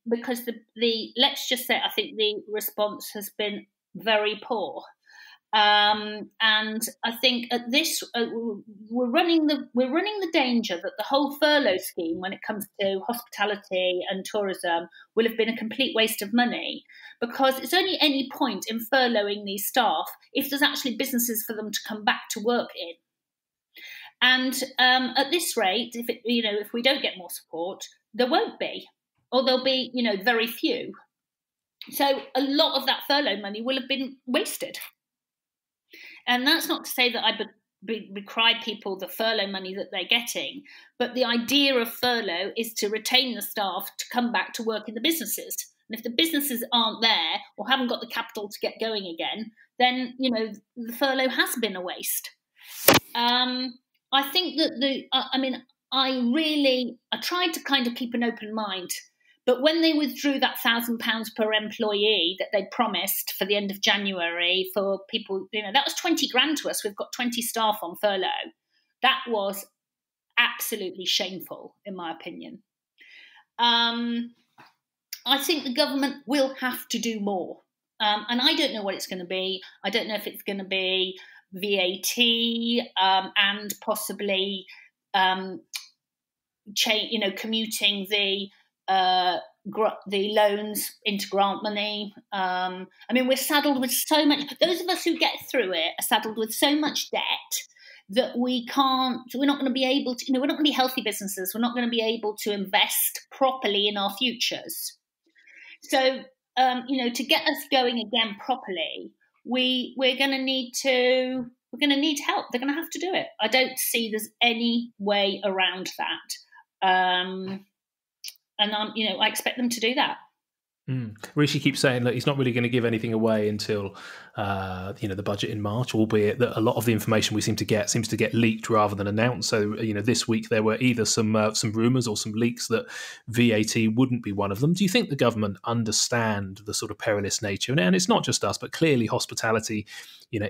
Because let's just say, I think the response has been very poor. And I think at this, we're running the danger that the whole furlough scheme, when it comes to hospitality and tourism, will have been a complete waste of money, because it's only any point in furloughing these staff if there's actually businesses for them to come back to work in. And at this rate, if we don't get more support, there won't be, or there'll be, you know, very few. So a lot of that furlough money will have been wasted. And that's not to say that I becried people the furlough money that they're getting, but the idea of furlough is to retain the staff to come back to work in the businesses. And if the businesses aren't there or haven't got the capital to get going again, then, you know, the furlough has been a waste. I think that I tried to kind of keep an open mind, but when they withdrew that £1,000 per employee that they promised for the end of January for people, you know, that was 20 grand to us. We've got 20 staff on furlough. That was absolutely shameful, in my opinion. I think the government will have to do more. And I don't know what it's going to be. I don't know if it's going to be VAT and possibly, you know, commuting the loans into grant money. I mean, we're saddled with so much. Those of us who get through it are saddled with so much debt that we're not going to be able to, you know, we're not going to be healthy businesses. We're not going to be able to invest properly in our futures. So, to get us going again properly, we're going to need help. They're going to have to do it. I don't see there's any way around that. And I expect them to do that. Mm. Rishi keeps saying that he's not really going to give anything away until, the budget in March, albeit that a lot of the information we seems to get leaked rather than announced. So, this week there were either some rumours or some leaks that VAT wouldn't be one of them. Do you think the government understand the sort of perilous nature? And it's not just us, but clearly hospitality,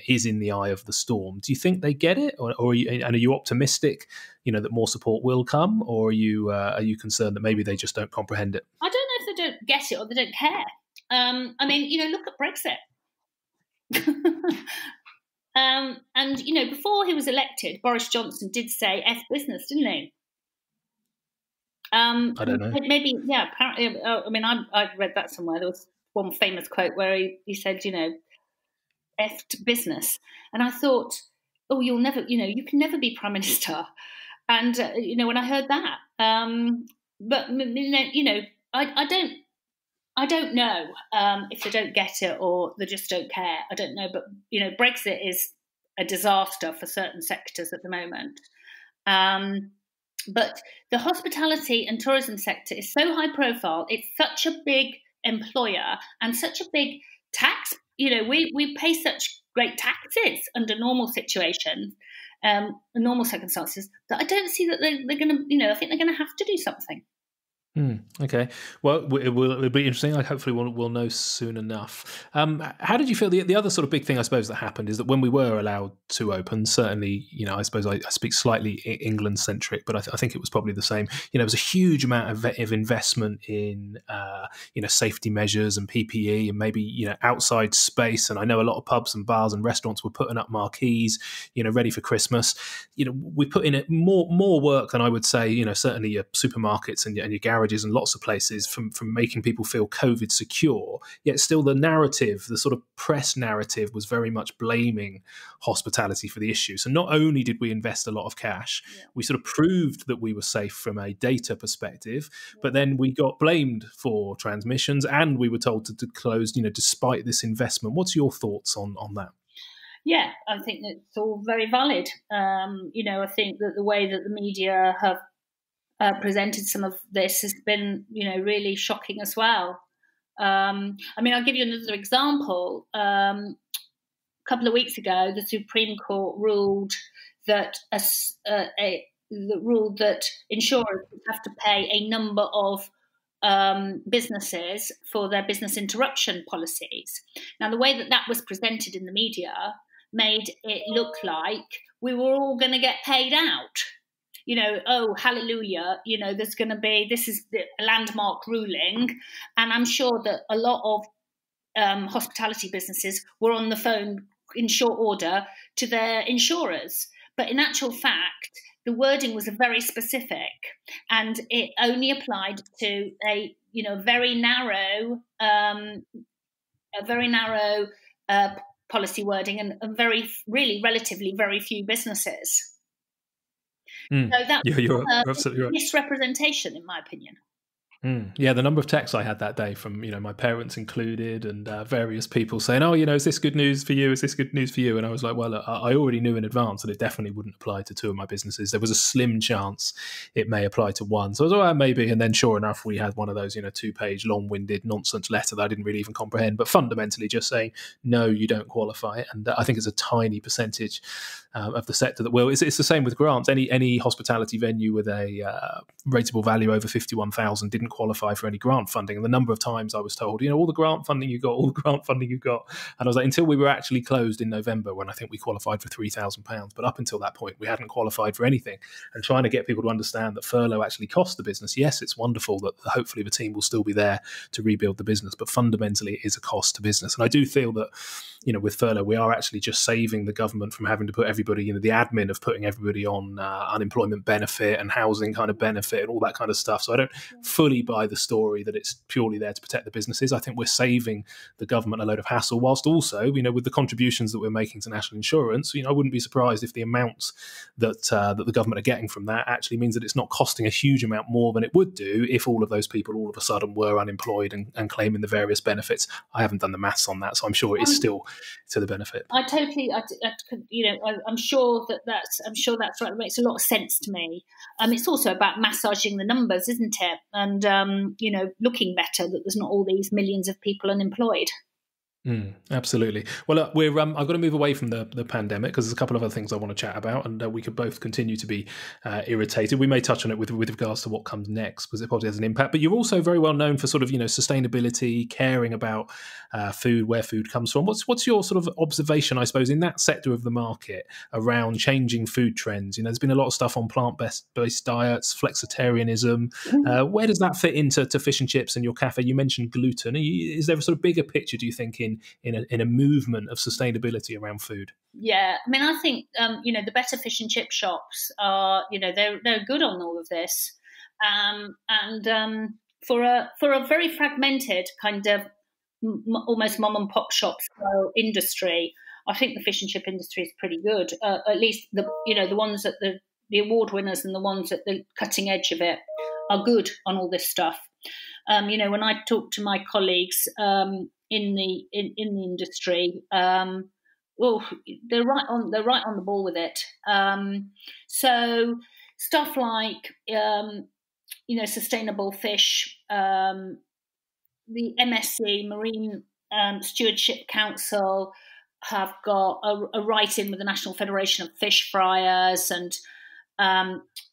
is in the eye of the storm. Do you think they get it, or are you optimistic, that more support will come, or are you concerned that maybe they just don't comprehend it? I don't know. They don't get it or they don't care. Look at Brexit. Before he was elected, Boris Johnson did say F business, didn't he? I don't know. Maybe, yeah, apparently, I've read that somewhere. There was one famous quote where he said, F business. And I thought, oh, you'll never, you can never be Prime Minister. And, when I heard that, I don't know if they don't get it or they just don't care. I don't know. But, Brexit is a disaster for certain sectors at the moment. But the hospitality and tourism sector is so high profile. It's such a big employer and such a big tax. We pay such great taxes under normal situations, normal circumstances, that I don't see that they're going to, I think they're going to have to do something. Okay. Well, it'll be interesting. Hopefully we'll know soon enough. How did you feel? The other sort of big thing, I suppose, that happened is that when we were allowed to open, certainly, I suppose I speak slightly England-centric, but I think it was probably the same. It was a huge amount of investment in, safety measures and PPE and maybe, outside space. And I know a lot of pubs and bars and restaurants were putting up marquees, ready for Christmas. We put in more work than I would say, certainly your supermarkets and your garages and lots of places from making people feel COVID secure, yet still the narrative, the sort of press narrative, was very much blaming hospitality for the issue. So not only did we invest a lot of cash, we sort of proved that we were safe from a data perspective, but then we got blamed for transmissions and we were told to close, despite this investment. What's your thoughts on that? Yeah, I think that's all very valid. I think that the way that the media have presented some of this has been, really shocking as well. I'll give you another example. A couple of weeks ago, the Supreme Court ruled that insurers would have to pay a number of businesses for their business interruption policies. Now, the way that was presented in the media made it look like we were all going to get paid out. Oh, hallelujah, there's going to be, this is the landmark ruling. And I'm sure that a lot of hospitality businesses were on the phone in short order to their insurers. But in actual fact, the wording was very specific and it only applied to a very narrow policy wording and relatively very few businesses. So that's you're absolutely right. Misrepresentation, in my opinion. Yeah, the number of texts I had that day from, my parents included and various people saying, oh, is this good news for you? Is this good news for you? And I was like, well, look, I already knew in advance that it definitely wouldn't apply to two of my businesses. There was a slim chance it may apply to one. So I was like, well, maybe. And then sure enough, we had one of those, two-page long-winded nonsense letter that I didn't really even comprehend, but fundamentally just saying, no, you don't qualify. And I think it's a tiny percentage of the sector that will. It's the same with grants. Any hospitality venue with a rateable value over 51,000 didn't qualify for any grant funding. And the number of times I was told, all the grant funding you got. And I was like, until we were actually closed in November, when I think we qualified for £3,000. But up until that point, we hadn't qualified for anything. And trying to get people to understand that furlough actually cost the business. Yes, it's wonderful that hopefully the team will still be there to rebuild the business, but fundamentally it is a cost to business. And I do feel that with furlough, we are actually just saving the government from having to put everybody, the admin of putting everybody on unemployment benefit and housing kind of benefit and all that kind of stuff. So I don't fully buy the story that it's purely there to protect the businesses. I think we're saving the government a load of hassle, whilst also, with the contributions that we're making to national insurance, I wouldn't be surprised if the amounts that that the government are getting from that actually means that it's not costing a huge amount more than it would do if all of those people all of a sudden were unemployed and claiming the various benefits. I haven't done the maths on that, so I'm sure it is still to the benefit. I totally, I'm sure that that's right. It makes a lot of sense to me. It's also about massaging the numbers, isn't it? And looking better that there's not all these millions of people unemployed. Absolutely. Well, we're I've got to move away from the pandemic because there's a couple of other things I want to chat about, and we could both continue to be irritated. We may touch on it with regards to what comes next because it probably has an impact. But you're also very well known for sort of sustainability, caring about food, where food comes from. What's your sort of observation, I suppose, in that sector of the market around changing food trends? There's been a lot of stuff on plant-based diets, flexitarianism. Where does that fit into fish and chips and your cafe? You mentioned gluten. Is there a sort of bigger picture, do you think, in a movement of sustainability around food? Yeah, I think the better fish and chip shops are they're good on all of this, and for a very fragmented kind of almost mom and pop shop style industry, I think the fish and chip industry is pretty good. At least the ones that the award winners and the ones at the cutting edge of it are good on all this stuff. When I talk to my colleagues in the industry, they're right on the ball with it. So stuff like sustainable fish, the MSC Marine Stewardship Council have got a write-in with the National Federation of Fish Fryers, and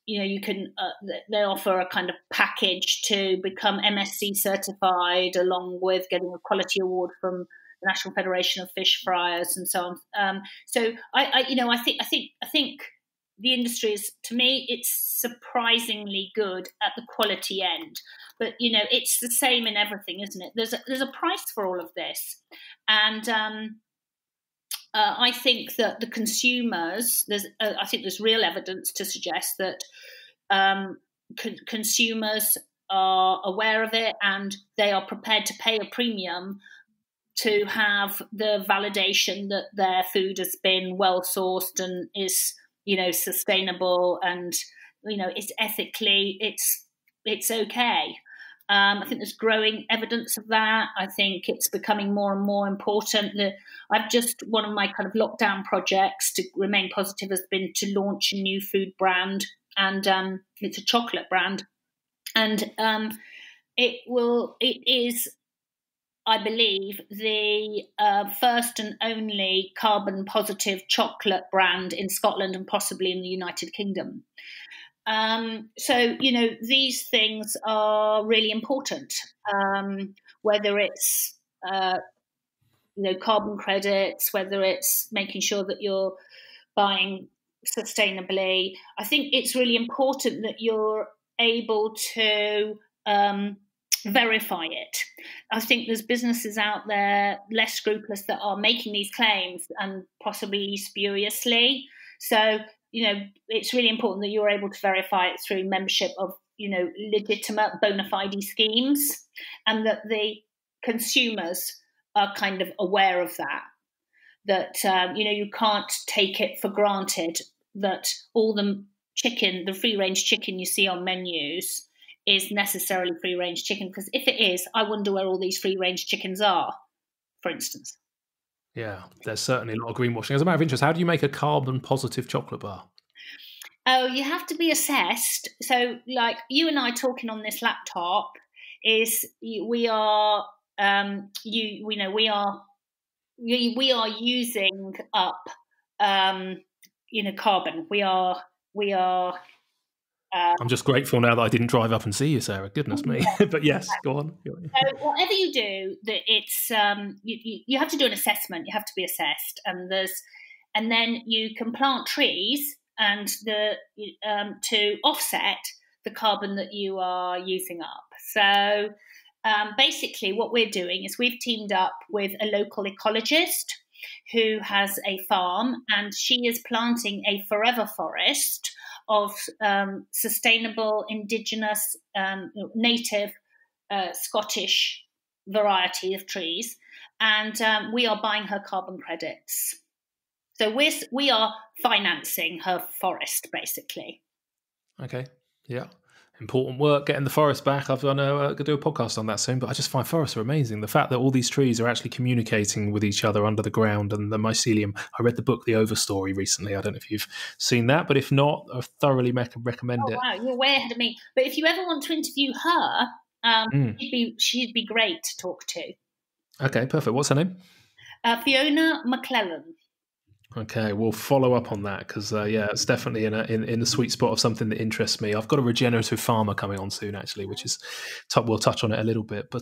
you can they offer a kind of package to become MSC certified, along with getting a quality award from the National Federation of Fish Fryers and so on. So I think the industry is, to me, it's surprisingly good at the quality end. But it's the same in everything, isn't it? There's a price for all of this, and I think that the consumers, I think there's real evidence to suggest that consumers are aware of it, and they are prepared to pay a premium to have the validation that their food has been well sourced and is, sustainable, and, it's ethically, it's okay. I think there's growing evidence of that. I think it's becoming more and more important. One of my kind of lockdown projects to remain positive has been to launch a new food brand, and it's a chocolate brand, and it is, I believe, the first and only carbon positive chocolate brand in Scotland and possibly in the United Kingdom. So, these things are really important, whether it's, carbon credits, whether it's making sure that you're buying sustainably. I think it's really important that you're able to verify it. I think there's businesses out there less scrupulous that are making these claims, and possibly spuriously. So, it's really important that you're able to verify it through membership of, legitimate bona fide schemes, and that the consumers are kind of aware of that, you can't take it for granted that all the chicken, the free-range chicken you see on menus is necessarily free-range chicken, because if it is, I wonder where all these free-range chickens are, for instance. Yeah, there's certainly a lot of greenwashing. As a matter of interest, how do you make a carbon-positive chocolate bar? Oh, you have to be assessed. So, like you and I talking on this laptop, we are using up carbon. We are. I'm just grateful now that I didn't drive up and see you, Sarah. Goodness me. But yes, go on. So whatever you do, it's you have to do an assessment. You have to be assessed, and then you can plant trees and to offset the carbon that you are using up. So basically, what we're doing is we've teamed up with a local ecologist who has a farm, and she is planting a forever forest of sustainable, indigenous, native Scottish variety of trees. And we are buying her carbon credits. So we are financing her forest, basically. Okay, yeah. Important work, getting the forest back. I've done could do a podcast on that soon, but I just find forests are amazing. The fact that all these trees are actually communicating with each other under the ground and the mycelium. I read the book, The Overstory, recently. I don't know if you've seen that, but if not, I thoroughly recommend it. Wow, you're way ahead of me. But if you ever want to interview her, she'd be great to talk to. Okay, perfect. What's her name? Fiona McClellan. Okay, we'll follow up on that because, yeah, it's definitely in the sweet spot of something that interests me. I've got a regenerative farmer coming on soon, actually, which is we'll touch on it a little bit. But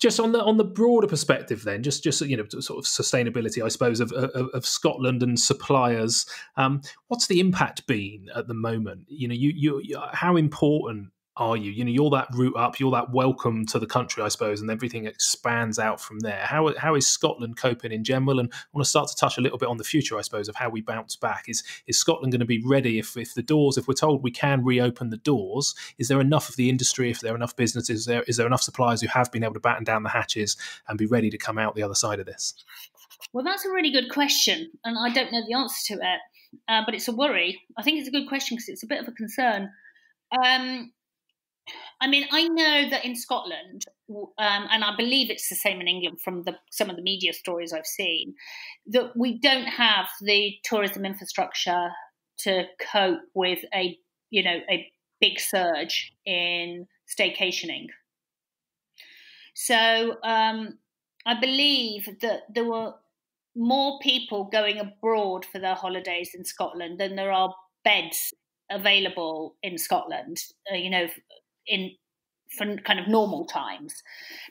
just on the broader perspective, then, just you know, sort of sustainability, I suppose, of Scotland and suppliers. What's the impact been at the moment? You know, you how important are you? You know, you're that route up, you're that welcome to the country, I suppose, and everything expands out from there. How is Scotland coping in general? And I want to start to touch a little bit on the future, I suppose, of how we bounce back. Is Scotland going to be ready if we're told we can reopen the doors? Is there enough of the industry? If there are enough businesses, is there enough suppliers who have been able to batten down the hatches and be ready to come out the other side of this? Well, that's a really good question, and I don't know the answer to it, but it's a worry. I think it's a good question because it's a bit of a concern. I mean, I know that in Scotland, and I believe it's the same in England from some of the media stories I've seen, that we don't have the tourism infrastructure to cope with a big surge in staycationing. So I believe that there were more people going abroad for their holidays in Scotland than there are beds available in Scotland, for kind of normal times.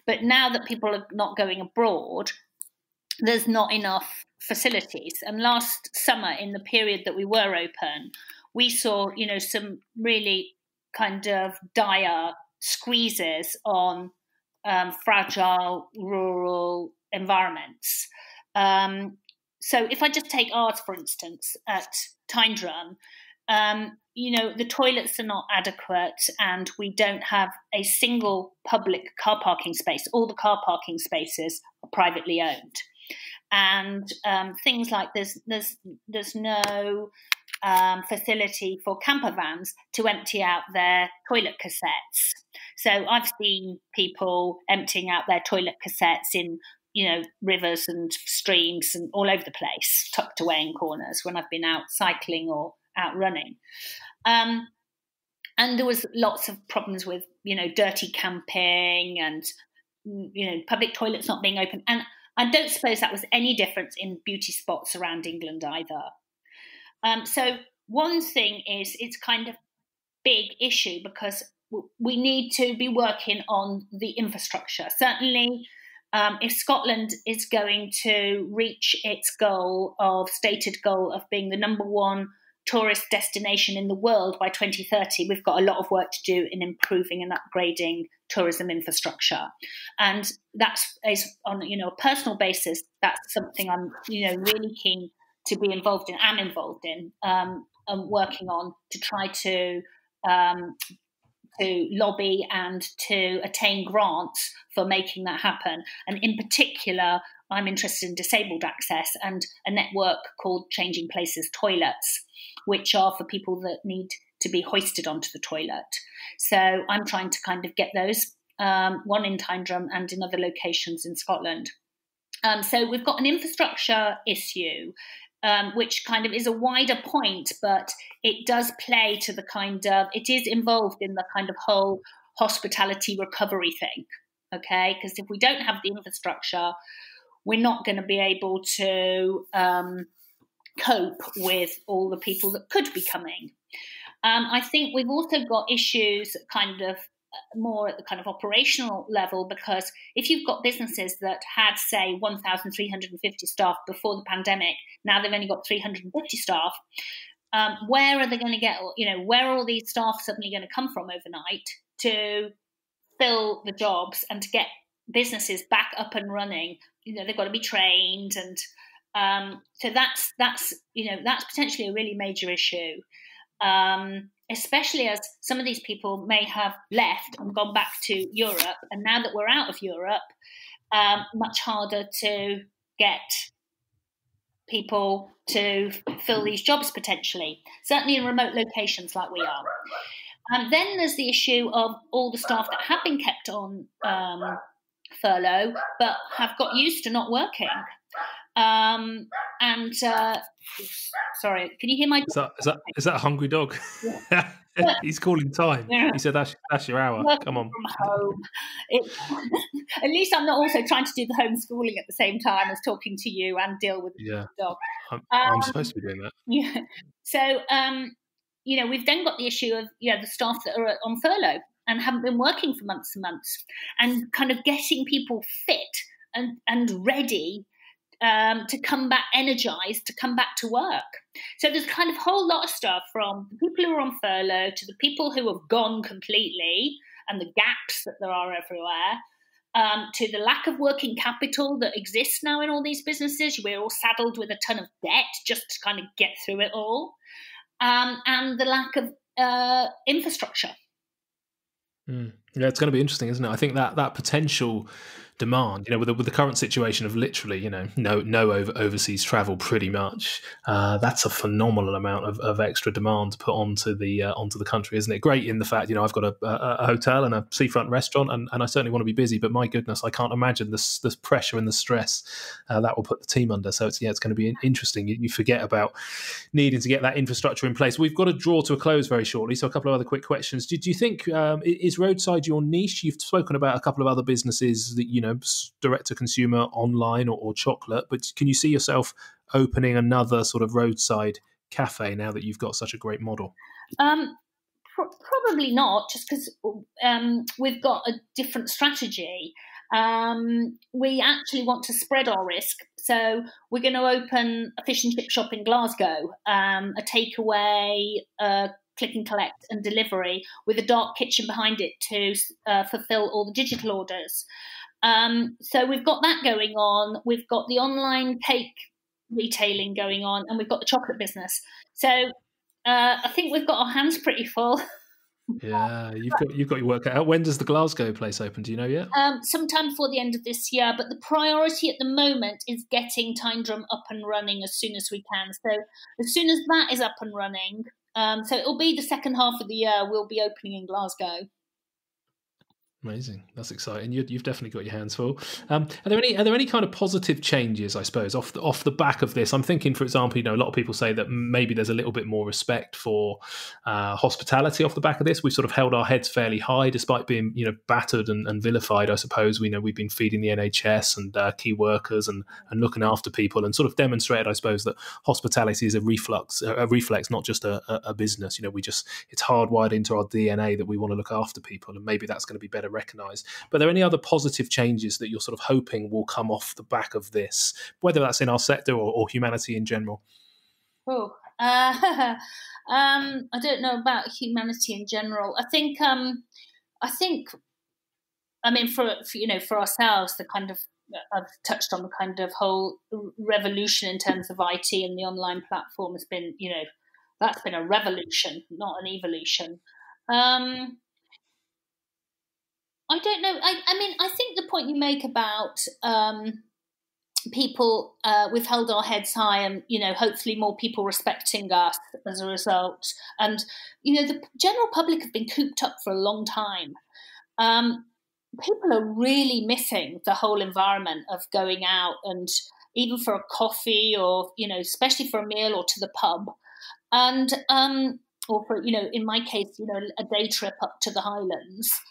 But now that people are not going abroad, there's not enough facilities. And last summer, in the period that we were open, we saw, some really kind of dire squeezes on fragile rural environments. So if I just take ours, for instance, at Tyndrum, the toilets are not adequate and we don't have a single public car parking space. All the car parking spaces are privately owned. And things like there's no facility for camper vans to empty out their toilet cassettes. So I've seen people emptying out their toilet cassettes in rivers and streams and all over the place, tucked away in corners when I've been out cycling or out running. And there was lots of problems with, dirty camping and, public toilets not being open. And I don't suppose that was any difference in beauty spots around England either. So one thing is it's kind of big issue because we need to be working on the infrastructure. Certainly, if Scotland is going to reach its stated goal of being the #1 tourist destination in the world by 2030, we've got a lot of work to do in improving and upgrading tourism infrastructure, and that's on a personal basis. That's something I'm really keen to be involved in. I'm involved in and working on to try to lobby and to attain grants for making that happen. And in particular, I'm interested in disabled access and a network called Changing Places Toilets, which are for people that need to be hoisted onto the toilet. So I'm trying to kind of get those, one in Tyndrum and in other locations in Scotland. So we've got an infrastructure issue, which kind of is a wider point, but it does play to it is involved in the kind of whole hospitality recovery thing, okay? Because if we don't have the infrastructure, we're not going to be able to cope with all the people that could be coming. I think we've also got issues kind of more at the kind of operational level, because if you've got businesses that had, say, 1,350 staff before the pandemic, now they've only got 350 staff, where are they going to get, where are all these staff suddenly going to come from overnight to fill the jobs and to get businesses back up and running? They've got to be trained and So that's you know, that's potentially a really major issue, especially as some of these people may have left and gone back to Europe, and now that we're out of Europe, much harder to get people to fill these jobs potentially, certainly in remote locations like we are. And then there's the issue of all the staff that have been kept on furlough but have got used to not working. Sorry, can you hear my dog? Is that a hungry dog? Yeah. He's calling time. Yeah. He said, that's your hour. Working come on. From home. At least I'm not also trying to do the homeschooling at the same time as talking to you and deal with the dog. I'm supposed to be doing that. Yeah. So, you know, we've then got the issue of, you know, the staff that are on furlough and haven't been working for months and months, and kind of getting people fit and ready to come back energised, to come back to work. So there's kind of a whole lot of stuff, from the people who are on furlough to the people who have gone completely and the gaps that there are everywhere, to the lack of working capital that exists now in all these businesses. We're all saddled with a ton of debt just to kind of get through it all, and the lack of infrastructure. Mm. Yeah, it's going to be interesting, isn't it? I think that potential demand, you know, with the current situation of literally, you know, no overseas travel, pretty much, that's a phenomenal amount of extra demand put onto the country, isn't it? Great in the fact, you know, I've got a hotel and a seafront restaurant, and I certainly want to be busy, but my goodness, I can't imagine this pressure and the stress that will put the team under. So it's going to be interesting. You forget about needing to get that infrastructure in place. We've got to draw to a close very shortly, so a couple of other quick questions. Do you think is roadside your niche? You've spoken about a couple of other businesses that, you know, direct to consumer, online, or chocolate, but can you see yourself opening another sort of roadside cafe now that you've got such a great model? Probably not, just because we've got a different strategy. We actually want to spread our risk, so we're going to open a fish and chip shop in Glasgow, a takeaway, click and collect and delivery, with a dark kitchen behind it to fulfill all the digital orders. So we've got that going on. We've got the online cake retailing going on, and we've got the chocolate business. So I think we've got our hands pretty full. Yeah, you've got your work out. When does the Glasgow place open? Do you know yet? Sometime before the end of this year. But the priority at the moment is getting Tyndrum up and running as soon as we can. So as soon as that is up and running, so it'll be the second half of the year we'll be opening in Glasgow. Amazing. That's exciting. You've definitely got your hands full. Are there any kind of positive changes, I suppose, off the back of this? I'm thinking, for example, you know, a lot of people say that maybe there's a little bit more respect for hospitality off the back of this. We've sort of held our heads fairly high despite being, you know, battered and vilified, I suppose. We know we've been feeding the NHS and key workers and looking after people, and sort of demonstrated, I suppose, that hospitality is a reflex, not just a business. You know, it's hardwired into our DNA that we want to look after people, and maybe that's going to be better recognised. But are there any other positive changes that you're sort of hoping will come off the back of this, whether that's in our sector or humanity in general? Oh, I don't know about humanity in general. I mean, for ourselves, the kind of, I've touched on the kind of whole revolution in terms of IT and the online platform has been, you know, that's been a revolution, not an evolution. I don't know. I mean, I think the point you make about people, we've held our heads high, and, you know, hopefully more people respecting us as a result. And, you know, the general public have been cooped up for a long time. People are really missing the whole environment of going out, and even for a coffee, or, you know, especially for a meal, or to the pub. And, or for, you know, in my case, you know, a day trip up to the Highlands.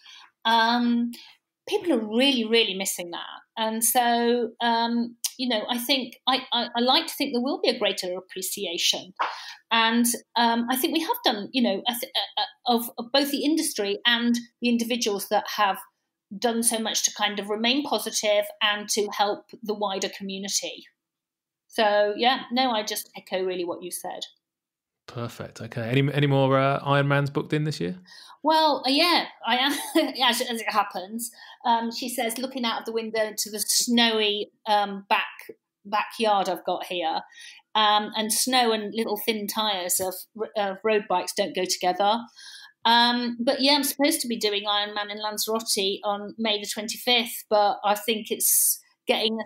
People are really, really missing that. And so, you know, I think I like to think there will be a greater appreciation. And I think we have done, you know, of both the industry and the individuals that have done so much to kind of remain positive and to help the wider community. So, yeah, no, I just echo really what you said. Perfect. Okay. Any more Ironmans booked in this year? Well, yeah, I am. as it happens, she says, looking out of the window to the snowy back backyard I've got here. And snow and little thin tyres of road bikes don't go together. But yeah, I'm supposed to be doing Ironman in Lanzarote on May the 25th, but I think it's getting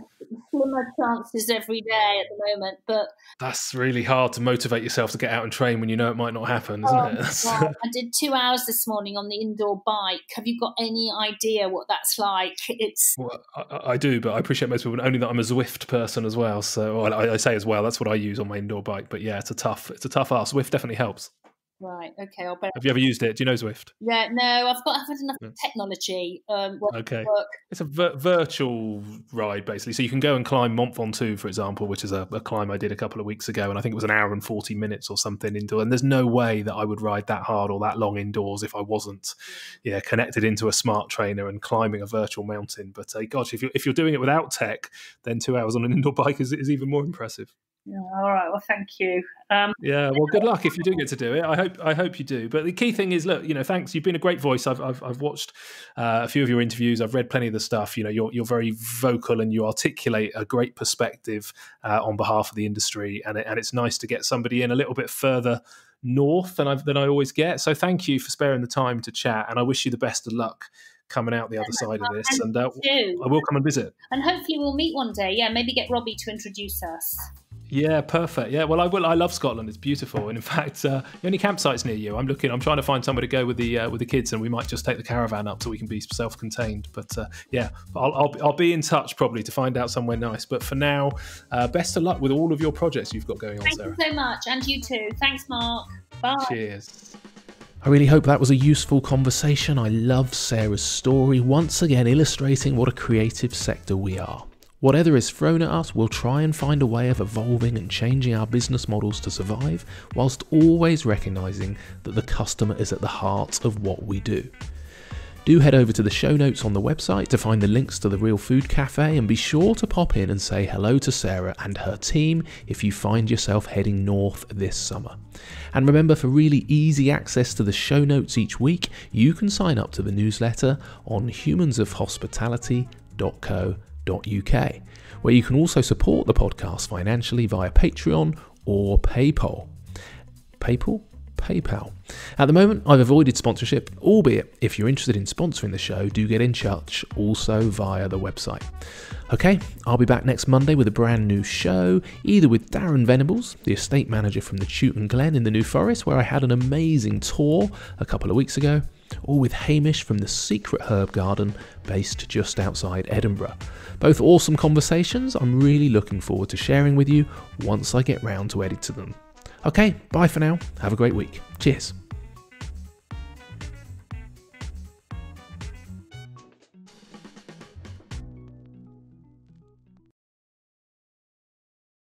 slimmer chances every day at the moment. But that's really hard to motivate yourself to get out and train when you know it might not happen, isn't it? Well, I did 2 hours this morning on the indoor bike. Have you got any idea what that's like? Well, I do, but I appreciate most people, only that I'm a Zwift person as well. So I say as well, that's what I use on my indoor bike. But yeah, it's a tough ask. Zwift definitely helps. Right. Okay. I'll bet. Have you ever used it? Do you know Zwift? Yeah. No, I've had enough technology. Okay. It's a virtual ride basically, so you can go and climb Mont Ventoux, for example, which is a climb I did a couple of weeks ago, and I think it was an hour and 40 minutes or something indoor. And there's no way that I would ride that hard or that long indoors if I wasn't, yeah, connected into a smart trainer and climbing a virtual mountain. But gosh, if you're doing it without tech, then 2 hours on an indoor bike is even more impressive. Yeah, all right. Well, thank you. Yeah. Well, good luck if you do get to do it. I hope you do. But the key thing is, look, you know, thanks. You've been a great voice. I've watched a few of your interviews. I've read plenty of the stuff. You know, you're very vocal and you articulate a great perspective on behalf of the industry. And it's nice to get somebody in a little bit further north than I always get. So thank you for sparing the time to chat. And I wish you the best of luck coming out the other side of this. And I will come and visit. And hopefully we'll meet one day. Yeah. Maybe get Robbie to introduce us. Yeah, perfect. Yeah, well, I will. I love Scotland. It's beautiful, and in fact, the only campsites near you. I'm looking. I'm trying to find somewhere to go with the kids, and we might just take the caravan up so we can be self-contained. But yeah, I'll be in touch probably to find out somewhere nice. But for now, best of luck with all of your projects you've got going on, Sarah. Thank you so much, and you too. Thanks, Mark. Bye. Cheers. I really hope that was a useful conversation. I love Sarah's story, once again illustrating what a creative sector we are. Whatever is thrown at us, we'll try and find a way of evolving and changing our business models to survive, whilst always recognising that the customer is at the heart of what we do. Do head over to the show notes on the website to find the links to The Real Food Cafe, and be sure to pop in and say hello to Sarah and her team if you find yourself heading north this summer. And remember, for really easy access to the show notes each week, you can sign up to the newsletter on humansofhospitality.co.uk, where you can also support the podcast financially via Patreon or PayPal. PayPal. At the moment, I've avoided sponsorship, albeit if you're interested in sponsoring the show, do get in touch also via the website. Okay, I'll be back next Monday with a brand new show, either with Darren Venables, the estate manager from the Chewton Glen in the New Forest, where I had an amazing tour a couple of weeks ago, or with Hamish from the Secret Herb Garden based just outside Edinburgh. Both awesome conversations. I'm really looking forward to sharing with you once I get round to editing them. Okay, bye for now. Have a great week. Cheers.